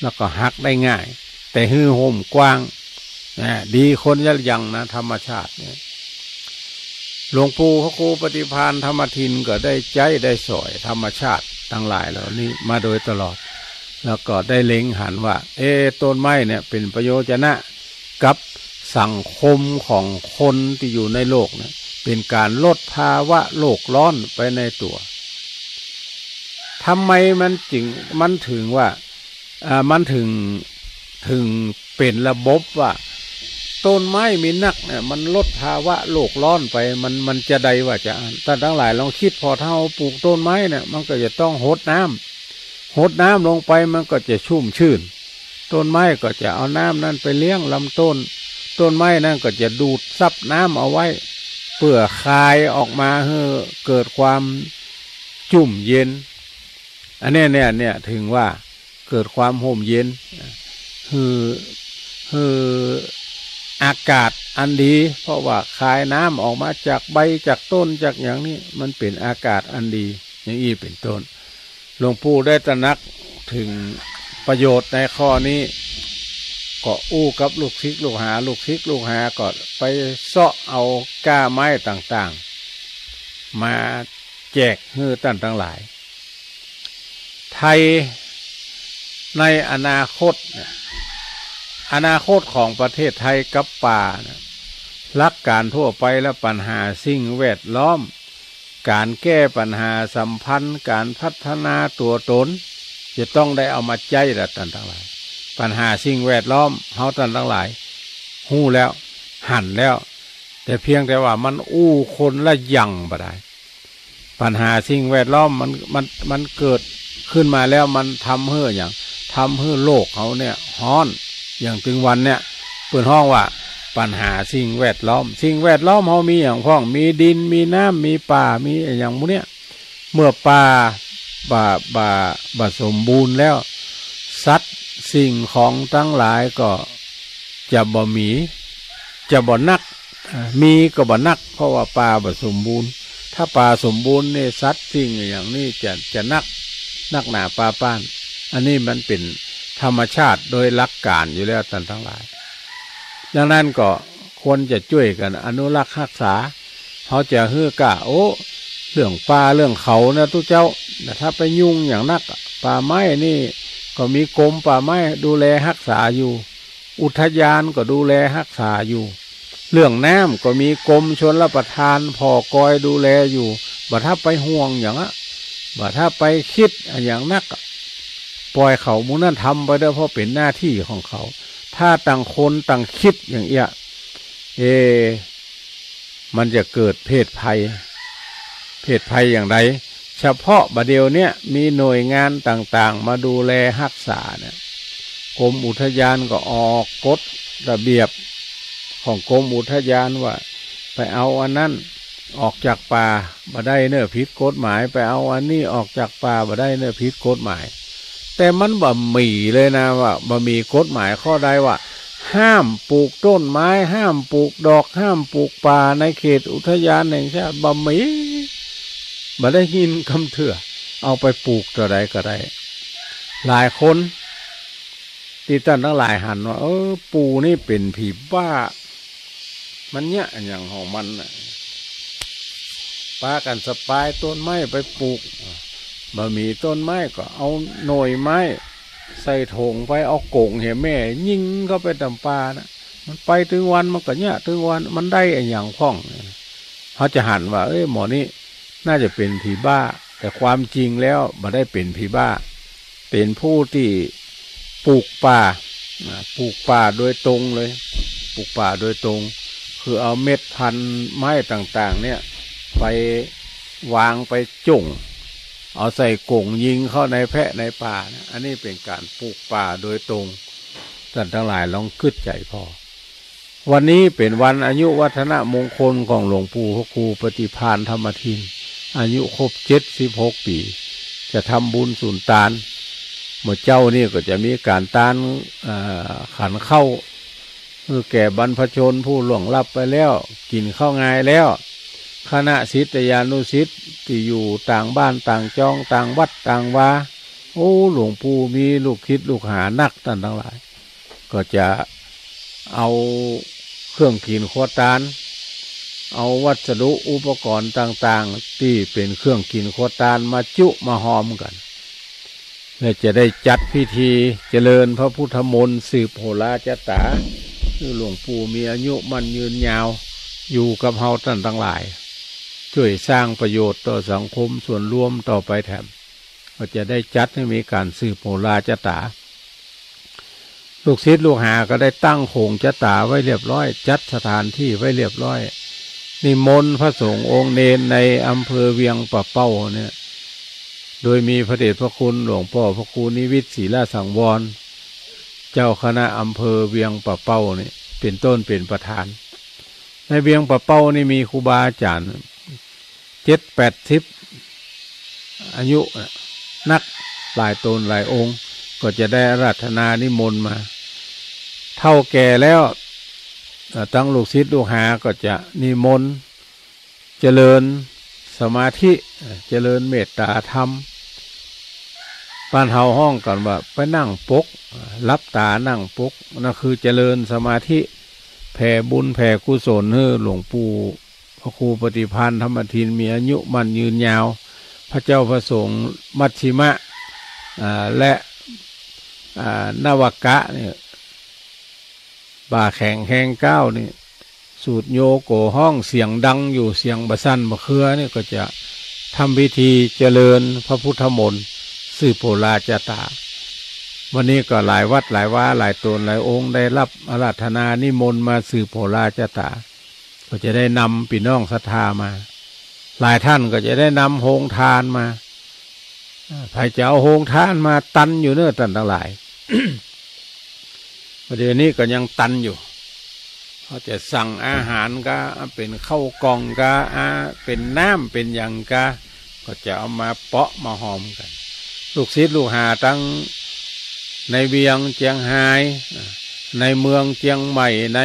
แล้วก็หักได้ง่ายแต่หื้อห่มกว้างนะดีคนยังนะธรรมชาติเนี่ยหลวงปู่พระครูปฏิภาณธรรมทินก็ได้ใจได้สอยธรรมชาติทั้งหลายเหล่านี้มาโดยตลอดแล้วก็ได้เล็งหันว่าต้นไม้เนี่ยเป็นประโยชนะกับสังคมของคนที่อยู่ในโลกนะเป็นการลดภาวะโลกร้อนไปในตัวทำไมมันถึงเป็นระบบว่าต้นไม้มีนักเนี่ยมันลดภาวะโลกร้อนไปมันจะใดว่าจะท่านทั้งหลายลองคิดพอเท่าปลูกต้นไม้เนี่ยมันก็จะต้องหดน้ำลงไปมันก็จะชุ่มชื่นต้นไม้ก็จะเอาน้ำนั้นไปเลี้ยงลำต้นต้นไม้นั่นก็จะดูดซับน้ำเอาไว้เปื่อคายออกมาเกิดความจุ่มเย็นอันนี้เนี่ยถึงว่าเกิดความห่มเย็นอากาศอันดีเพราะว่าคายน้ำออกมาจากใบจากต้นจากอย่างนี้มันเป็นอากาศอันดีอย่างนี้เป็นต้นหลวงปู่ได้ตระหนักถึงประโยชน์ในข้อนี้ก็อู้กับลูกศิษย์ลูกหาก็ไปเสาะเอาก้าไม้ต่างๆมาแจกฮื้อตั้นทั้งหลายไทยในอนาคตของประเทศไทยกับป่าหลักการทั่วไปและปัญหาสิ่งแวดล้อมการแก้ปัญหาสัมพันธ์การพัฒนาตัวตนจะต้องได้เอามาใจละตั้นทั้งหลายปัญหาสิ่งแวดล้อมเฮาท่านทั้งหลายหู้แล้วหันแล้วแต่เพียงแต่ว่ามันอู้คนละยังบ่ได้ปัญหาสิ่งแวดล้อมมันเกิดขึ้นมาแล้วมันทำให้โลกเขาเนี่ยฮ้อนอย่างถึงวันเนี่ยเปิดห้องว่าปัญหาสิ่งแวดล้อมเฮามีอย่างพ้องมีดินมีน้ำมีป่ามีอย่างพวกเนี้ยเมื่อป่าสมบูรณ์แล้วสัตว์สิ่งของทั้งหลายก็จะบ่มีจะบ่นักมีก็บ่นักเพราะว่าป่าบ่สมบูรณ์ถ้าป่าสมบูรณ์เนี่ยสัตว์สิ่งอย่างนี้จะนักหนาป่าป้านอันนี้มันเป็นธรรมชาติโดยหลักการอยู่แล้วท่านทั้งหลายดังนั้นก็ควรจะช่วยกันอนุรักษ์รักษาเขาจะฮื้อกะเรื่องป่าเรื่องเขานะทุกเจ้าแต่ถ้าไปยุ่งอย่างนักป่าไม้นี่ก็มีกรมป่าไม้ดูแลรักษาอยู่อุทยานก็ดูแลรักษาอยู่เรื่องน้ำก็มีกรมชลประทานพ่อกอยดูแลอยู่บ่ถ้าไปห่วงอย่างนั้นบ่ถ้าไปคิดอย่างนักปล่อยเขามูนั่นทำไปด้วยเพราะเป็นหน้าที่ของเขาถ้าต่างคนต่างคิดอย่างเงี้ยมันจะเกิดเพศภัยอย่างไรเฉพาะบัดเดียวเนี่ยมีหน่วยงานต่างๆมาดูแลรักษาเนี่ยกรมอุทยานก็ออกกฎระเบียบของกรมอุทยานว่าไปเอาอันนั้นออกจากป่าบ่ได้เนื้อผิดกฎหมายไปเอาอันนี้ออกจากป่าบ่ได้เนื้อผิดกฎหมายแต่มันบ่มีเลยนะว่าบ่มีกฎหมายข้อใดว่าห้ามปลูกต้นไม้ห้ามปลูกดอกห้ามปลูกป่าในเขตอุทยานแห่งชาติบ่มีบ่ได้ยินคำเถื่อเอาไปปลูกตัวใดก็ได้หลายคนที่ท่านทั้งหลายหันว่าปูนี่เป็นผีบ้ามันเนี่ยอย่างของมันป้ากันสปายต้นไม้ไปปลูก บะหมี่ต้นไม้ก็เอาหน่วยไม้ใส่ถงไปเอาโก่งเห็นแม่ยิงเข้าไปตำปานะมันไปถึงวันมันก็เนี่ยถึงวันมันได้อย่างคล่องเขาจะหันว่าเอ้ยหมอนี่น่าจะเป็นผีบ้าแต่ความจริงแล้วมันได้เป็นผีบ้าเป็นผู้ที่ปลูกป่าโดยตรงเลยปลูกป่าโดยตรงคือเอาเม็ดพันธุ์ไม้ต่างๆเนี่ยไปวางไปจุ่งเอาใส่กล่องยิงเข้าในแพะในป่านะอันนี้เป็นการปลูกป่าโดยตรงท่านทั้งหลายลองคิดใจพอวันนี้เป็นวันอายุวัฒนะมงคลของหลวงปู่พระครูปฏิภาณธรรมทินอายุครบ76 ปีจะทำบุญสุนทานเมื่อเจ้านี่ก็จะมีการตานขันเข้าคือแก่บรรพชนผู้หลวงรับไปแล้วกินข้าวงายแล้วคณะศิษยานุศิษย์ที่อยู่ต่างบ้านต่างจองต่างวัดต่างวาโอ้หลวงปู่มีลูกคิดลูกหานักท่านทั้งหลายก็จะเอาเครื่องกินขวดตานเอาวัสดุอุปกรณ์ต่างๆที่เป็นเครื่องกินขวดตานมาจุมาหอมกันและจะได้จัดพิธีเจริญพระพุทธมนต์สืบโหราจตาคือหลวงปู่มีอายุมันยืนยาวอยู่กับเฮาท่านทั้งหลายช่วยสร้างประโยชน์ต่อสังคมส่วนรวมต่อไปแถมก็จะได้จัดให้มีการสืบโหราจตาลูกศิษย์ลูกหาก็ได้ตั้งโขงจตาไว้เรียบร้อยจัดสถานที่ไว้เรียบร้อยนิมนต์พระสงฆ์องค์เนรในอำเภอเวียงป่าเป้าเนี่ยโดยมีพระเดชพระคุณหลวงพ่อพระครูนิวิทย์ศรีราสังวรเจ้าคณะอำเภอเวียงป่าเป้านี่เป็นต้นเป็นประธานในเวียงป่าเป้านี่มีครูบาอาจารย์70-80อายุนักหลายตนหลายองค์ก็จะได้อาราธนานิมนต์มาเท่าแก่แล้วตั้งลูกศิษย์ลูกหาก็จะนิมนต์เจริญสมาธิเจริญเมตตาธรรมปานเฮาห้องก่อนว่าไปนั่งปกรับตานั่งปกนั่นคือเจริญสมาธิแผ่บุญแผ่กุศลให้หลวงปู่พระครูปฏิภาณธรรมทินมีอายุมันยืนยาวพระเจ้าพระสงฆ์มัชชิมะและนวกะเนี่ยบ่าแข่งแหงก้าวนี่สูตรโยโกห้องเสียงดังอยู่เสียงบะสั้นบะเคือนี่ก็จะทำพิธีเจริญพระพุทธมนต์สืบโหราจตาวันนี้ก็หลายวัดหลายว่าหลายตนหลายองค์ได้รับอาราธนานิมนต์มาสืบโหราจตาก็จะได้นำพี่น้องศรัทธามาหลายท่านก็จะได้นำโฮงทานมาใครจะเอาโฮงทานมาตันอยู่เนื้อตันทั้งหลาย ประเดี๋ยวนี้ก็ยังตันอยู่เขาจะสั่งอาหารก็เป็นข้าวกล่องก็เป็นน้ำเป็นอย่างก็จะเอามาเปาะมาหอมกันลูกศิษย์ลูกหาตั้งในเวียงเจียงไฮ้ในเมืองเจียงใหม่ใน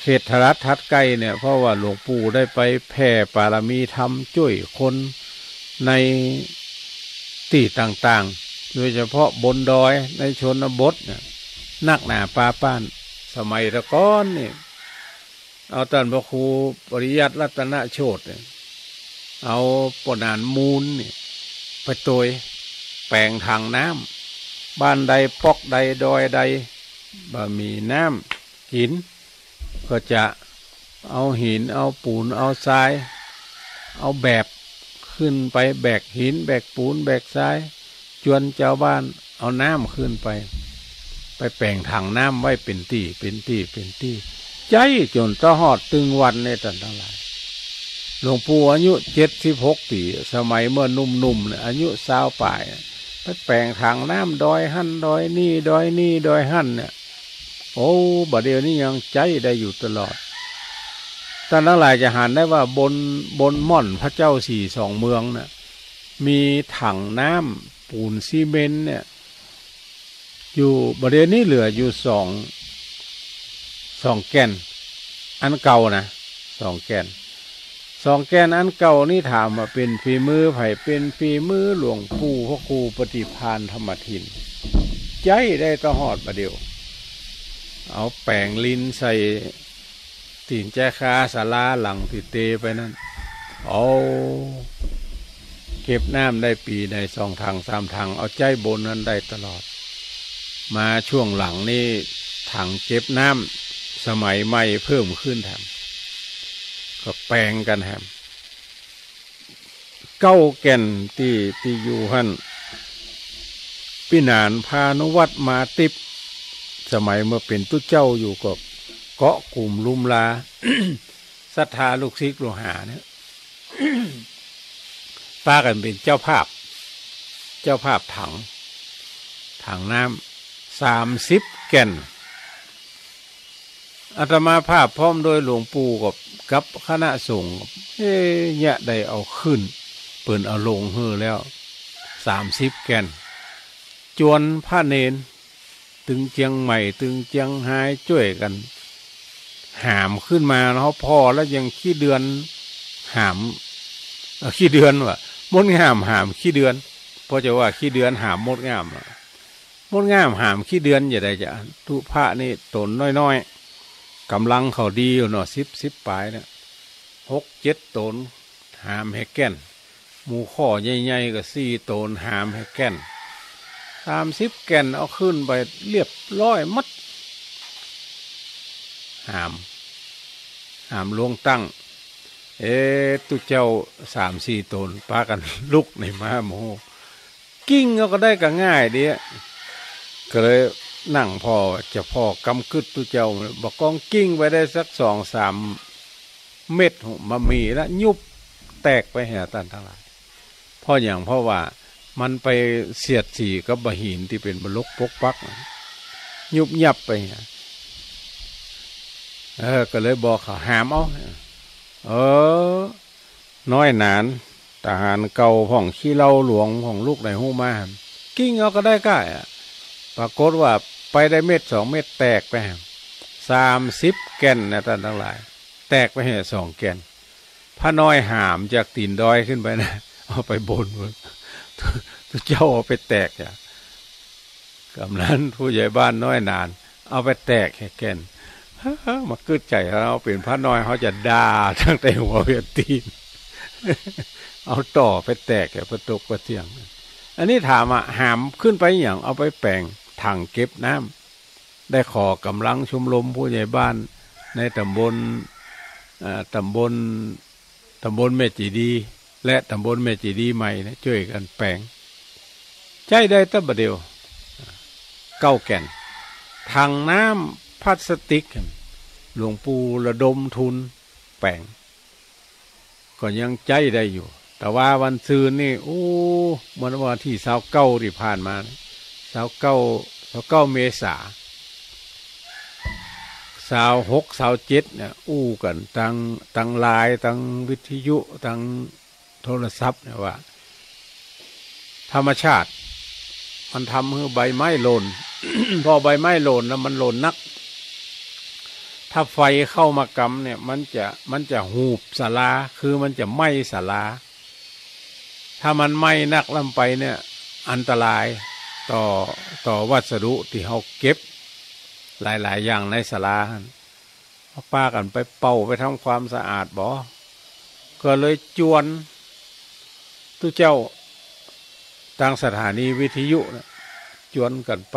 เขตทรัฐทัดใกล้เนี่ยเพราะว่าหลวงปู่ได้ไปแผ่ปารมีธรรมช่วยคนในที่ต่างๆโดยเฉพาะบนดอยในชนบทนักหนาปลาป้านสมัยตะก้อนนี่เอาท่านพระครูปริยัติรัตนโชติเอาปนานมูลนี่ไปโตยแปลงทางน้ำบ้านใดปอกใดดอยใดบ่มีน้ำหินก็จะเอาหินเอาปูนเอาทรายเอาแบบขึ้นไปแบกหินแบกปูนแบกทรายจวนเจ้าบ้านเอาน้ำขึ้นไปแปลงถังน้ำไว้เป็นที่ใจจนตะหอดตึงวันในตันทั้งหลายหลวงปู่อายุ76 ปีสมัยเมื่อนุ่มๆอายุ20 ปลายไปแปลงถังน้ำดอยหั่นดอยนี่ดอยหั่นเนี่ยโอ้บัดเดี๋ยวนี้ยังใจได้อยู่ตลอดตันทั้งหลายจะหันได้ว่าบนม่อนพระเจ้า42 เมืองเนี่ยมีถังน้ำปูนซีเมนต์เนี่ยอยู่บริเวณนี้เหลืออยู่สองแกนอันเก่านะ2 แกนอันเก่านี่ถามว่าเป็นฝีมือไผ่เป็นฝีมือหลวงปู่พระครูปฏิภาณธรรมทินใจได้ตะหอดประเดี๋ยวเอาแป้งลิ้นใส่ตีนแจคาสาราหลังติเตไปนั่นเอา เก็บน้ำได้ปีได้สองถังสามถังเอาใจบนนั้นได้ตลอดมาช่วงหลังนี่ถังเก็บน้ำสมัยใหม่เพิ่มขึ้นแถมก็แปลงกันแถมเก้าแก่นที่อยู่หันพิณานพานุวัตรมาติบสมัยเมื่อเป็นตุ๊เจ้าอยู่กับเกาะกลุ่มลุมลา ศรัทธาลูกศิษย์ลูกหาเนี่ย ป้ากันเป็นเจ้าภาพถังน้ำ30 แก่นอาตมาภาพพร้อมโดยหลวงปู่กับคณะสงฆ์เนี่ยได้เอาขึ้นเปิดเอาลงเฮือแล้ว30 แก่นจวนพระเนนตึงเจียงใหม่ตึงเจียงไฮ้ช่วยกันหามขึ้นมาเนาะพอแล้วยังขี้เดือนหามขี้เดือนวะมดงามหามขี้เดือนเพราะจะว่าขี้เดือนหามมดงามหามขี้เดือนอย่าได้จะทุพะนี่ตนน้อยๆกำลังเขาดีอยู่เนาะสิบปลายเนี่ย6-7 ตนหามแฮกแกนหมูข้อใหญ่ๆก็4 ตนหามแฮกแกน30 แก่นเอาขึ้นไปเรียบร้อยมัดหามลวงตั้งตุเจ้า3-4 ตนปากันลุกในม้าโมกิ้งก็ได้ก็ง่ายเดียก็เลยนั่งพอจะพอกำกึดตุเจ้าบอกกองกิ้งไปได้สัก2-3 เม็ดมามีแล้วยุบแตกไปแห่ตันทั้งหลายพ่ออย่างพ่อว่ามันไปเสียดสีกับบะหินที่เป็นบลกปกปักยุบยับไปก็เลยบอกเขาหามเอาน้อยหนานทหารเก่าของขี้เล่าหลวงของลูกในหูมากิ้งเอาก็ได้ก่ายปรากฏว่าไปได้เม็ด 2 เม็ดแตกไป30 แก่นนะท่านทั้งหลายแตกไปแห่2 แก่นพระน้อยหามจากตีนดอยขึ้นไปนะเอาไปบนทุเจ้าเอาไปแตกจ้ะกำนันผู้ใหญ่บ้านน้อยนานเอาไปแตกแค่แก่นมาเกิดใจเราเป็นพระน้อยเขาจะด่าตั้งแต่หัวเวียนตีนเอาต่อไปแตกแค่ประตูกระเทียงอันนี้ถามอ่ะหามขึ้นไปอย่างเอาไปแปลงถังเก็บน้ำได้ขอกำลังชุมลมผู้ใหญ่บ้านในตำบลเมจิดีและตำบลเมจิดีใหม่นะช่วยกันแปลงใช้ได้ตั้งประเดี๋ยว9 แก่นถังน้ำพลาสติกหลวงปู่ระดมทุนแปลงก็ยังใช้ได้อยู่แต่ว่าวันซืนนี่โอ้มันว่าที่29ที่ผ่านมา29เมษา26-27เนี่ยอู้กันตั้งไลน์ตั้งวิทยุตั้งโทรศัพท์เนี่ยว่าธรรมชาติมันทำให้ใบไม้หล่น พอใบไม้หล่นแล้วมันหล่นนักถ้าไฟเข้ามากำเนี่ยมันจะหูบสาราคือมันจะไหม้สาราถ้ามันไหม้นักลำไปเนี่ยอันตรายต่อวัสดุที่เขาเก็บหลายๆอย่างในศาลาป้ากันไปเป่าไปทำความสะอาดบ่ก็เลยจวนทุเจ้าทางสถานีวิทยุนะจวนกันไป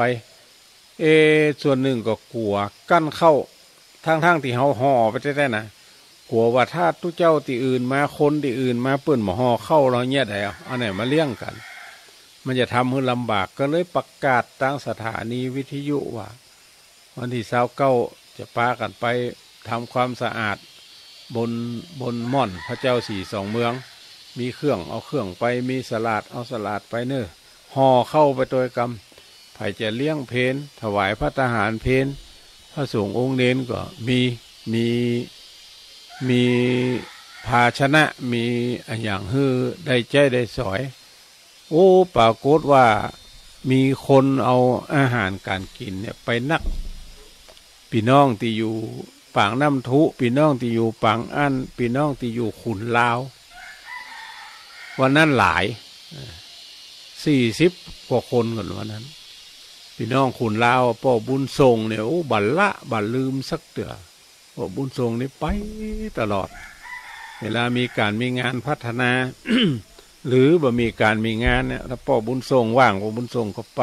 ส่วนหนึ่งก็กลัวกั้นเข้าทั้งที่เขาห่อไปได้นะกลัวว่าถ้าทุเจ้าที่อื่นมาคนที่อื่นมาเปื้อนหมอห่อเข้าเราเนี่ยได้เอาไหนมาเลี้ยงกันมันจะทำให้ลำบากก็เลยประกาศทางสถานีวิทยุว่าวันที่29จะปากันไปทำความสะอาดบนม่อนพระเจ้า4-2 เมืองมีเครื่องเอาเครื่องไปมีสลัดเอาสลัดไปเนอห่อเข้าไปโดยกรรมไผ่จะเลี้ยงเพนถวายพระทหารเพนพระสงฆ์องค์เน้นก็มีภาชนะมีอย่างฮือได้ใจได้สอยโอ้ปรากฏว่ามีคนเอาอาหารการกินเนี่ยไปนักพี่น้องที่อยู่ปางน้ำทุพี่น้องที่อยู่ปางอั้นพี่น้องที่อยู่ขุนลาววันนั้นหลาย40 กว่าคนก่อนวันนั้นพี่น้องขุนลาวพ่อบุญทรงเนี่ยโอ้บัลละบัลลืมสักเถื่อพ่อบุญทรงนี่ไปตลอดเวลามีการมีงานพัฒนา หรือบ่มีการมีงานเนี่ยถ้าพ่อบุญทรงว่างพ่อบุญทรงก็ไป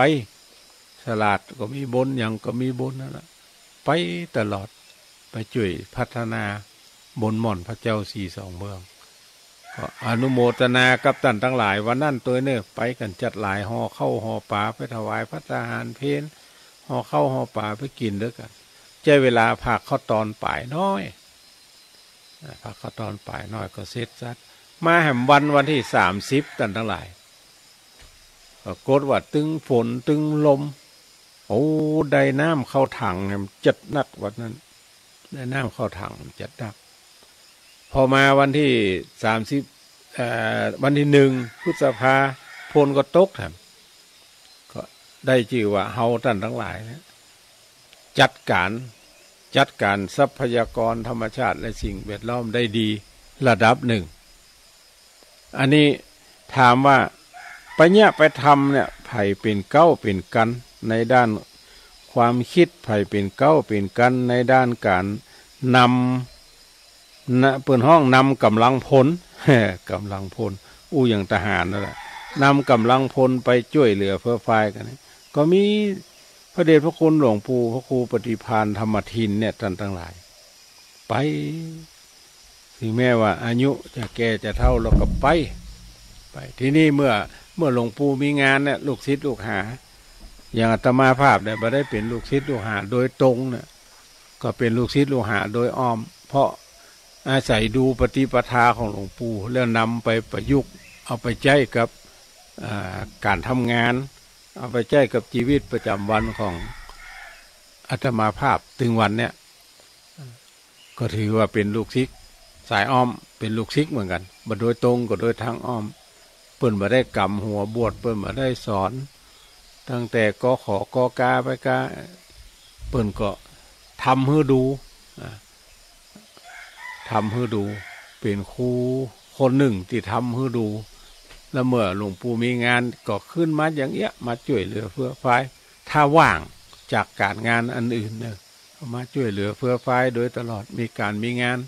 สลาดก็มีบนอย่างก็มีบนนั่นแหละไปตลอดไปช่วยพัฒนาบนหม่อนพระเจ้าสี่สองเมืองก็อนุโมทนากับท่านทั้งหลายวันนั่นตัวเนื้อไปกันจัดหลายห่อเข้าห่อป่าไปถวายพระทหารเพลห่อเข้าห่อป่าไปกินด้วยกันใช้เวลาผักข้าวตอนป่ายน้อยผักข้าวตอนป่ายน้อยก็เสร็จสัดมาแห่มวันที่30ท่านทั้งหลายก็โกรธว่าตึงฝนตึงลมโอ้ได้น้ำเข้าถังเนี่ยจัดนักวันนั้นได้น้ำเข้าถังจัดนักพอมาวันที่30วันที่1 พฤษภาฝนก็ตกแถมก็ได้ชื่อว่าเฮาท่านทั้งหลายเนี่ยจัดการทรัพยากรธรรมชาติและสิ่งแวดล้อมได้ดีระดับหนึ่งอันนี้ถามว่าไปเนี่ยไปทำเนี่ยไผ่เป็นเก้าเป็นกันในด้านความคิดไผ่เป็นเก้าเป็นกันในด้านการนำนะเปิดห้องนำกำลังพล กำลังพลอู้อย่างทหารนั่นแหละนำกำลังพลไปช่วยเหลือเพื่อฝ่ายกันก็มีพระเดชพระคุณหลวงปู่พระครูปฏิภาณธรรมทินเนี่ยท่านทั้งหลายไปถึงแม้ว่าอายุจะแก่จะเท่าเราก็ไปที่นี่เมื่อหลวงปู่มีงานเนี่ยลูกศิษย์ลูกหาอย่างอาตมาภาพเนี่ยมาได้เป็นลูกศิษย์ลูกหาโดยตรงเนี่ยก็เป็นลูกศิษย์ลูกหาโดยอ้อมเพราะอาศัยดูปฏิปทาของหลวงปู่แล้วนำไปประยุกต์เอาไปใช้กับการทำงานเอาไปใช้กับชีวิตประจำวันของอาตมาภาพถึงวันเนี้ยก็ถือว่าเป็นลูกศิษย์สายอ้อมเป็นลูกศิษย์เหมือนกันมาโดยตรงก็โดยทางอ้อมเปิ้นมาได้กำหัวบวชเปิ้นมาได้สอนตั้งแต่ก็ขอกอกาไปกาเปิ้นก็ทำให้ดูเป็นครูคนหนึ่งที่ทำให้ดูแล้วเมื่อหลวงปู่มีงานก็ขึ้นมาอย่างเงี้ยมาช่วยเหลือเพื่อฝ่ายถ้าว่างจากการงานอันอื่นเนี่ยมาช่วยเหลือเพื่อฝ่ายโดยตลอดมีการมีงาน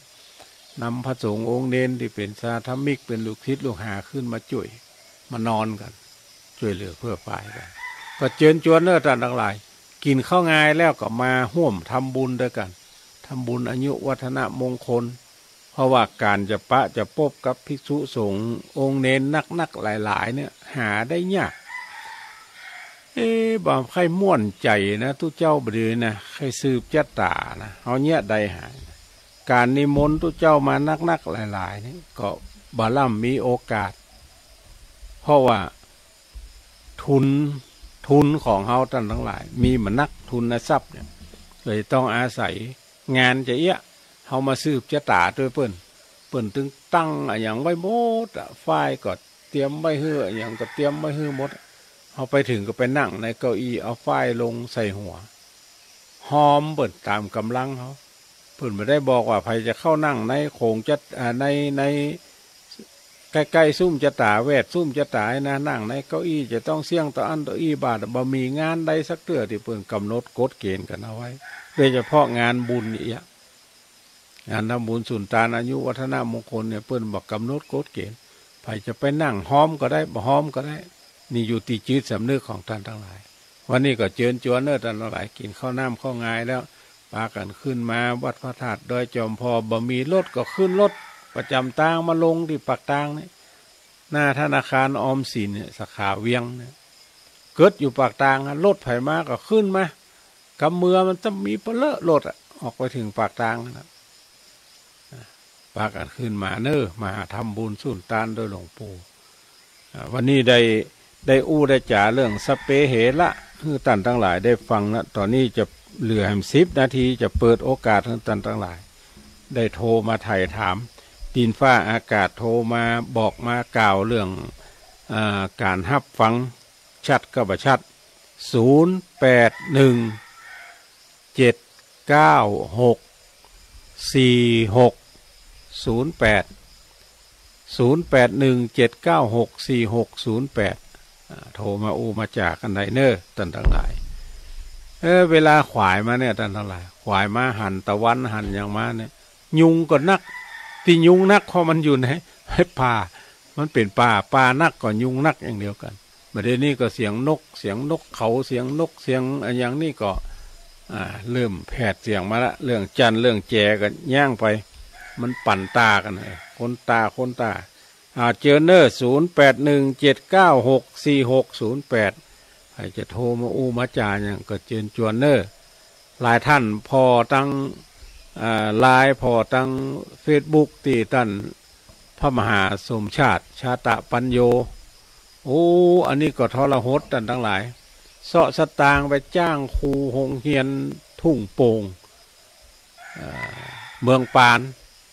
นำพระสงฆ์องค์เน้นที่เป็นสาธมิกเป็นลูกศิษย์ลูกหาขึ้นมาช่วยมานอนกันช่วยเหลือเพื่อฝ่ายกันก็เชิญชวนเนอท่านทั้งหลายกินข้าวงายแล้วก็มาห่วมทำบุญด้วยกันทำบุญอายุวัฒนมงคลเพราะว่าการจะปะจะพบกับภิกษุสงฆ์องค์เน้นนักๆหลายๆเนี่ยหาได้ยากบ่ใครม่วนใจนะทุกเจ้าบดีนะใครสืบจัตตานะเอาเนี้ยใดหาการนิมนต์ทุกเจ้ามานักๆหลายๆนี่ก็บาล่ำมีโอกาสเพราะว่าทุนของเฮาท่านทั้งหลายมีมันนักทุนนะทรัพย์เนี่ยเลยต้องอาศัยงานจะเอี้ยเขามาซื้อจะตาด้วยเปิ้นถึงตั้งอย่างไว้หมดฝ่ายก็เตรียมไว้เฮืออย่างก็เตรียมไว้เฮือหมดเขาไปถึงก็ไปนั่งในเก้าอี้เอาฝ่ายลงใส่หัวหอมเปิดตามกำลังเขาเปิ้นไม่ได้บอกว่าใครจะเข้านั่งในโขงจะในใกล้ๆซุ่มจะตาแวดซุ่มจะตายนะนั่งในเก้าอี้จะต้องเสี่ยงต่ออันต่ออี้บาทบะมีงานใดสักเตื้อที่เปิ้นกำหนดกฎเกณฑ์กันเอาไว้โดยเฉพาะงานบุญเนี่ยงานทำบุญสุนทานอายุวัฒนมงคลเนี่ยเปิ้นบอกกำหนดโกฎเกณฑ์ใครจะไปนั่งห้อมก็ได้บ่ห้อมก็ได้นี่อยู่ตีจิตสำนึกของท่านทั้งหลายวันนี้ก็เชิญชวนเนอท่านทั้งหลายกินข้าวน้ำข้าวงายแล้วปากันขึ้นมาวัดพระธาตุดอยจอมพอบะมีรถก็ขึ้นรถประจำทางมาลงที่ปากทางนี่หน้าธนาคารออมสินเนี่ยสาขาเวียงเนี่ยเกิดอยู่ปากทางรถไผ่มาก็ขึ้นมากำมือมันจะมีเปลอะรถออกไปถึงปากทางนะพากันขึ้นมาเนอมาทำบุญสุนทานโดยหลวงปู่วันนี้ได้อู้ได้จ่าเรื่องสเปเหละคือท่านทั้งหลายได้ฟังนะตอนนี้จะเหลือ10 นาทีจะเปิดโอกาสให้ท่านทั้งหลายได้โทรมาไถ่ถามดินฟ้าอากาศโทรมาบอกมากล่าวเรื่องการรับฟังชัดกับชัด081796460817964608โทรมาอูมาจากกันไดเนอร์ท่านทั้งหลายเวลาขวายมาเนี่ยท่านทั้งหลายขวายมาหันตะวันหันอย่างมาเนี่ยยุงก็นักที่ยุงนักพอมันอยู่ในป่า มันเป็นป่าป่านักก่อนยุงนักอย่างเดียวกันประเดี๋ยวนี้ก็เสียงนกเสียงนกเขาเสียงนกเสียงอย่างนี้ก็เริ่มแผดเสียงมาละเรื่องจันเรื่องแจกันย่างไปมันปั่นตากันเลยคนตาคนตาเจอเนอร์0817964608ใครจะโทรมาอู้มาจ่าอย่างก็เจนจวนเนอร์หลายท่านพอตั้งไลน์พอตั้งเฟซบุ๊กตีตั้นพระมหาสมชาติชาตะปัญโยโอ้อันนี้ก็ทรหดกันทั้งหลายเสาะสตางไปจ้างครูหงเฮียนทุ่งโป่งเมืองปาน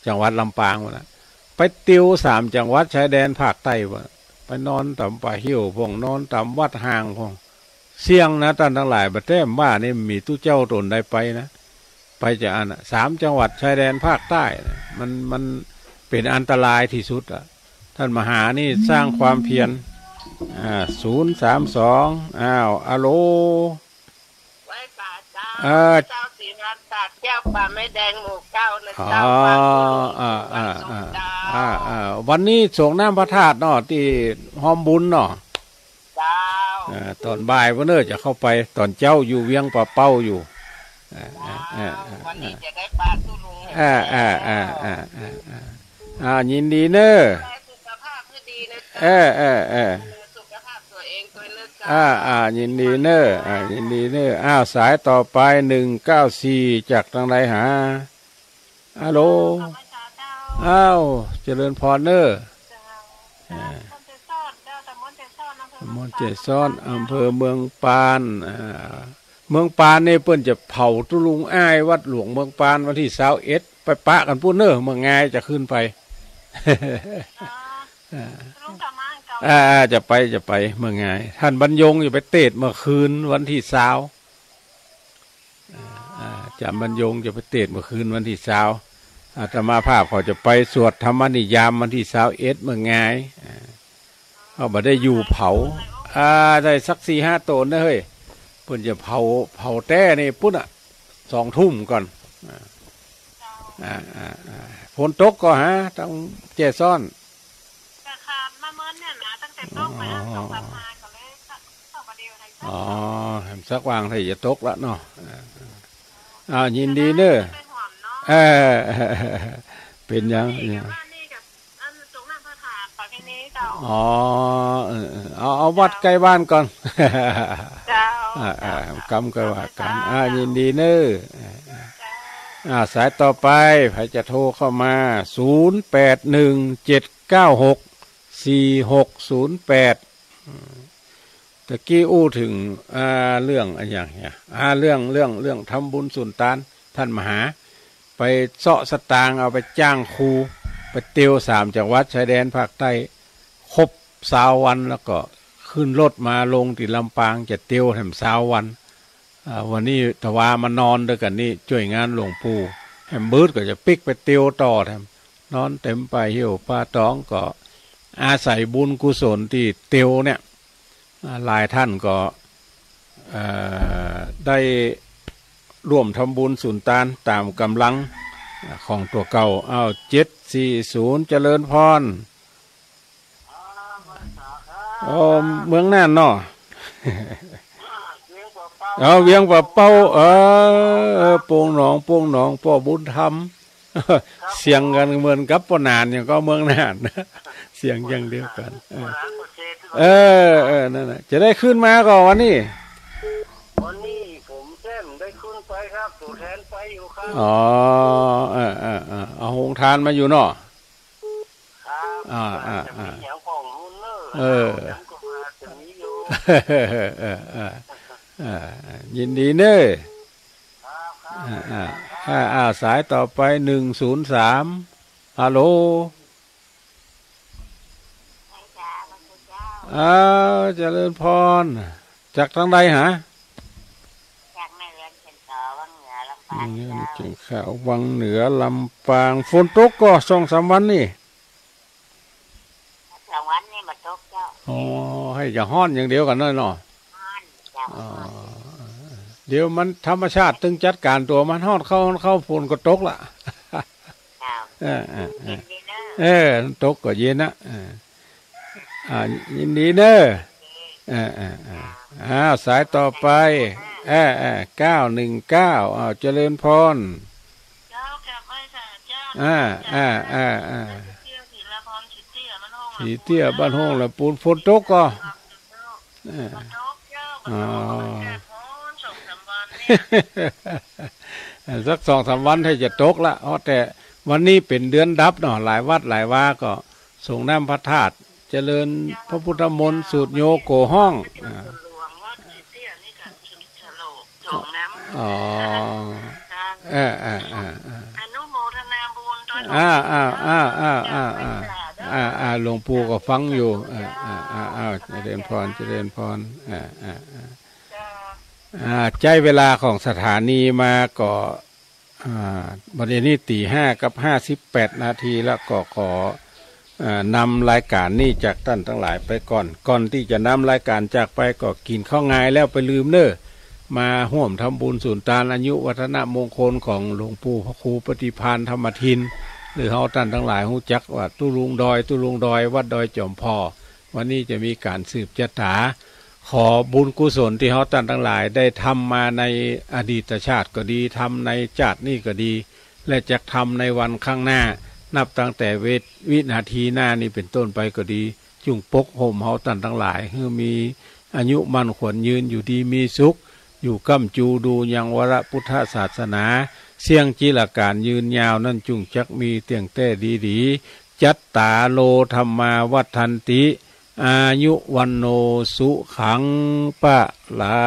จังหวัดลำปางวะนะไปติว3จังหวัดชายแดนภาคใต้วะไปนอนต่ำป่าหิ้วพงนอนต่ำวัดห่างพงเสี่ยงนะท่านทั้งหลายประเทศบ้านนี่มีตู้เจ้าตนได้ไปนะไปจากอัน3จังหวัดชายแดนภาคใต้นะมันเป็นอันตรายที่สุดอ่ะท่านมหานี่สร้างความเพียร032อ้าวอะโหลไว้ป่าจ้าเจ้าสีน้ำตาลแก้วป่าไม่แดงหมู่เก้านะเจ้าป่าวันนี้ส่งน้ำพระธาตุเนาะที่ห้อมบุญเนาะเจ้าตอนบ่ายวันเนอร์จะเข้าไปตอนเจ้าอยู่เวียงป่าเป้าอยู่วันนี้จะได้ปลาตู้ลุงยินดีเนอร์สุขภาพคือดีนะเจ้าสุขภาพตัวเองตัวเนอร์ยินดีเนอร์ยินดีเนอร์สายต่อไป194จากทางไหนหาฮัลโหลอ้าวเจริญพรเนอร์มณฑลซ่อนอำเภอเมืองปานเมืองปานเนี่ยเปิ้นจะเผาตุลุงอ้ายวัดหลวงเมืองปานวันที่21ไปปะกันพูดเนอเมืองไงจะขึ้นไปจะไปเมืองไงท่านบรรยงจะไปเตดเมื่อคืนวันที่20จะบรรยงจะไปเตดเมื่อคืนวันที่20อาตมาภาพเขาจะไปสวดธรรมนิยามวันที่21เมืองไงเขาบ่ได้อยู่เผาได้สัก4-5ตนนะเฮ้ยเพื่อนจะเผาแต้นี่ปุ๊บอ่ะ20:00ก่อนฝนตกก็ฮะต้องเจซ่อนแต่ขาดมาเมินเนี่ยนะตั้งแต่ตกไปแล้ว2-3 วันก็เลยเข้ามาเดียวอะไรอ๋อเห็นสักวางที่จะตกแล้วเนาะยินดีเนอะเป็นยังอ๋อเอาวัดใกล้บ้านก่อนกรรมก็ว่ากันยินดีเนอร์สายต่อไปใครจะโทรเข้ามา0817964608ตะกี้อู้ถึงเรื่องอะไรอย่างเงี้ยเรื่องทำบุญสุนทานท่านมหาไปเสาะสตางเอาไปจ้างครูไปเตียว3จังหวัดชายแดนภาคใต้ครบ20 วันแล้วก็ขึ้นรถมาลงที่ลำปางจะเตียวแถม20 วันวันนี้ทวามานอนด้วยกันนี่ช่วยงานหลวงปู่แถมบืดก็จะปิกไปเตียวต่อแถมนอนเต็มไปเหี่ยวป้าต้องก็อาศัยบุญกุศลที่เตียวเนี่ยหลายท่านก็ได้ร่วมทำบุญสุนทานตามกำลังของตัวเก่าเอา740เจริญพรเมืองน่านเนาะเวียงป่าเป้าโป่งหนองพ่อบุญธรรมเสียงกันเหมือนกับป่านานอย่างก็เมืองน่านเสียงอย่างเดียวกันนั่นแหละจะได้ขึ้นมาก่อนวันนี้ผมเส้นได้ขึ้นไปครับตัวแทนไปอยู่ครับเอาหงทานมาอยู่เนาะยินดีเนอสายต่อไป103ฮัลโหลเจริญพรจากทางใดฮะจากแม่เรือนเชียงขาววังเหนือลำปางเชียงขาววังเหนือลำปางฝนตกก็2-3 วันนี่ให้จะห้อนอย่างเดียวกันน้อยหน่อยเดี๋ยวมันธรรมชาติตึงจัดการตัวมันห้อนเข้าฝนก็ตกละตกก็เย็นนะ ยินดีเนอะสายต่อไป919เจริญพรสีเตี้ยบ้านห้องละปูนฝนตกก็สัก2-3 วันให้จะตกละเพราะแต่วันนี้เป็นเดือนดับเนาะหลายวัดหลายว่าก็ส่งน้ำพระธาตุเจริญพระพุทธมนต์สูตรโยโกห้องอนุโมทนาบุญตัวหลวงปู่ก็ฟังอยู่เจริญพรเจริญพรใช้เวลาของสถานีมาก็บัดนี้ตี 5:58 แล้วก็ขอนำรายการนี้จากท่านทั้งหลายไปก่อนที่จะนำรายการจากไปก็กินข้าวงายแล้วไปลืมเนอะมาห่วมทำบุญสุนทานอายุวัฒนมงคลของหลวงปู่พระครูปฏิภาณธรรมทินหรือเฮาท่านทั้งหลายฮู้จักว่าตุลุงดอยวัดดอยจอมพอวันนี้จะมีการสืบชะตาขอบุญกุศลที่เฮาท่านทั้งหลายได้ทำมาในอดีตชาติก็ดีทำในชาตินี้ก็ดีและจะทำในวันข้างหน้านับตั้งแต่วินาทีหน้านี้เป็นต้นไปก็ดีจุ่งปกห่มเฮาท่านทั้งหลายให้มีอายุมั่นขวัญยืนอยู่ดีมีสุขอยู่ก้ำจูดูยังวรพุทธศาสนาเสี่ยงจีละการยืนยาวนั่นจุงจักมีเตียงแต้ดีๆจัตตาโลธรรมาวัฏทันติอายุวันโนสุขังปะลา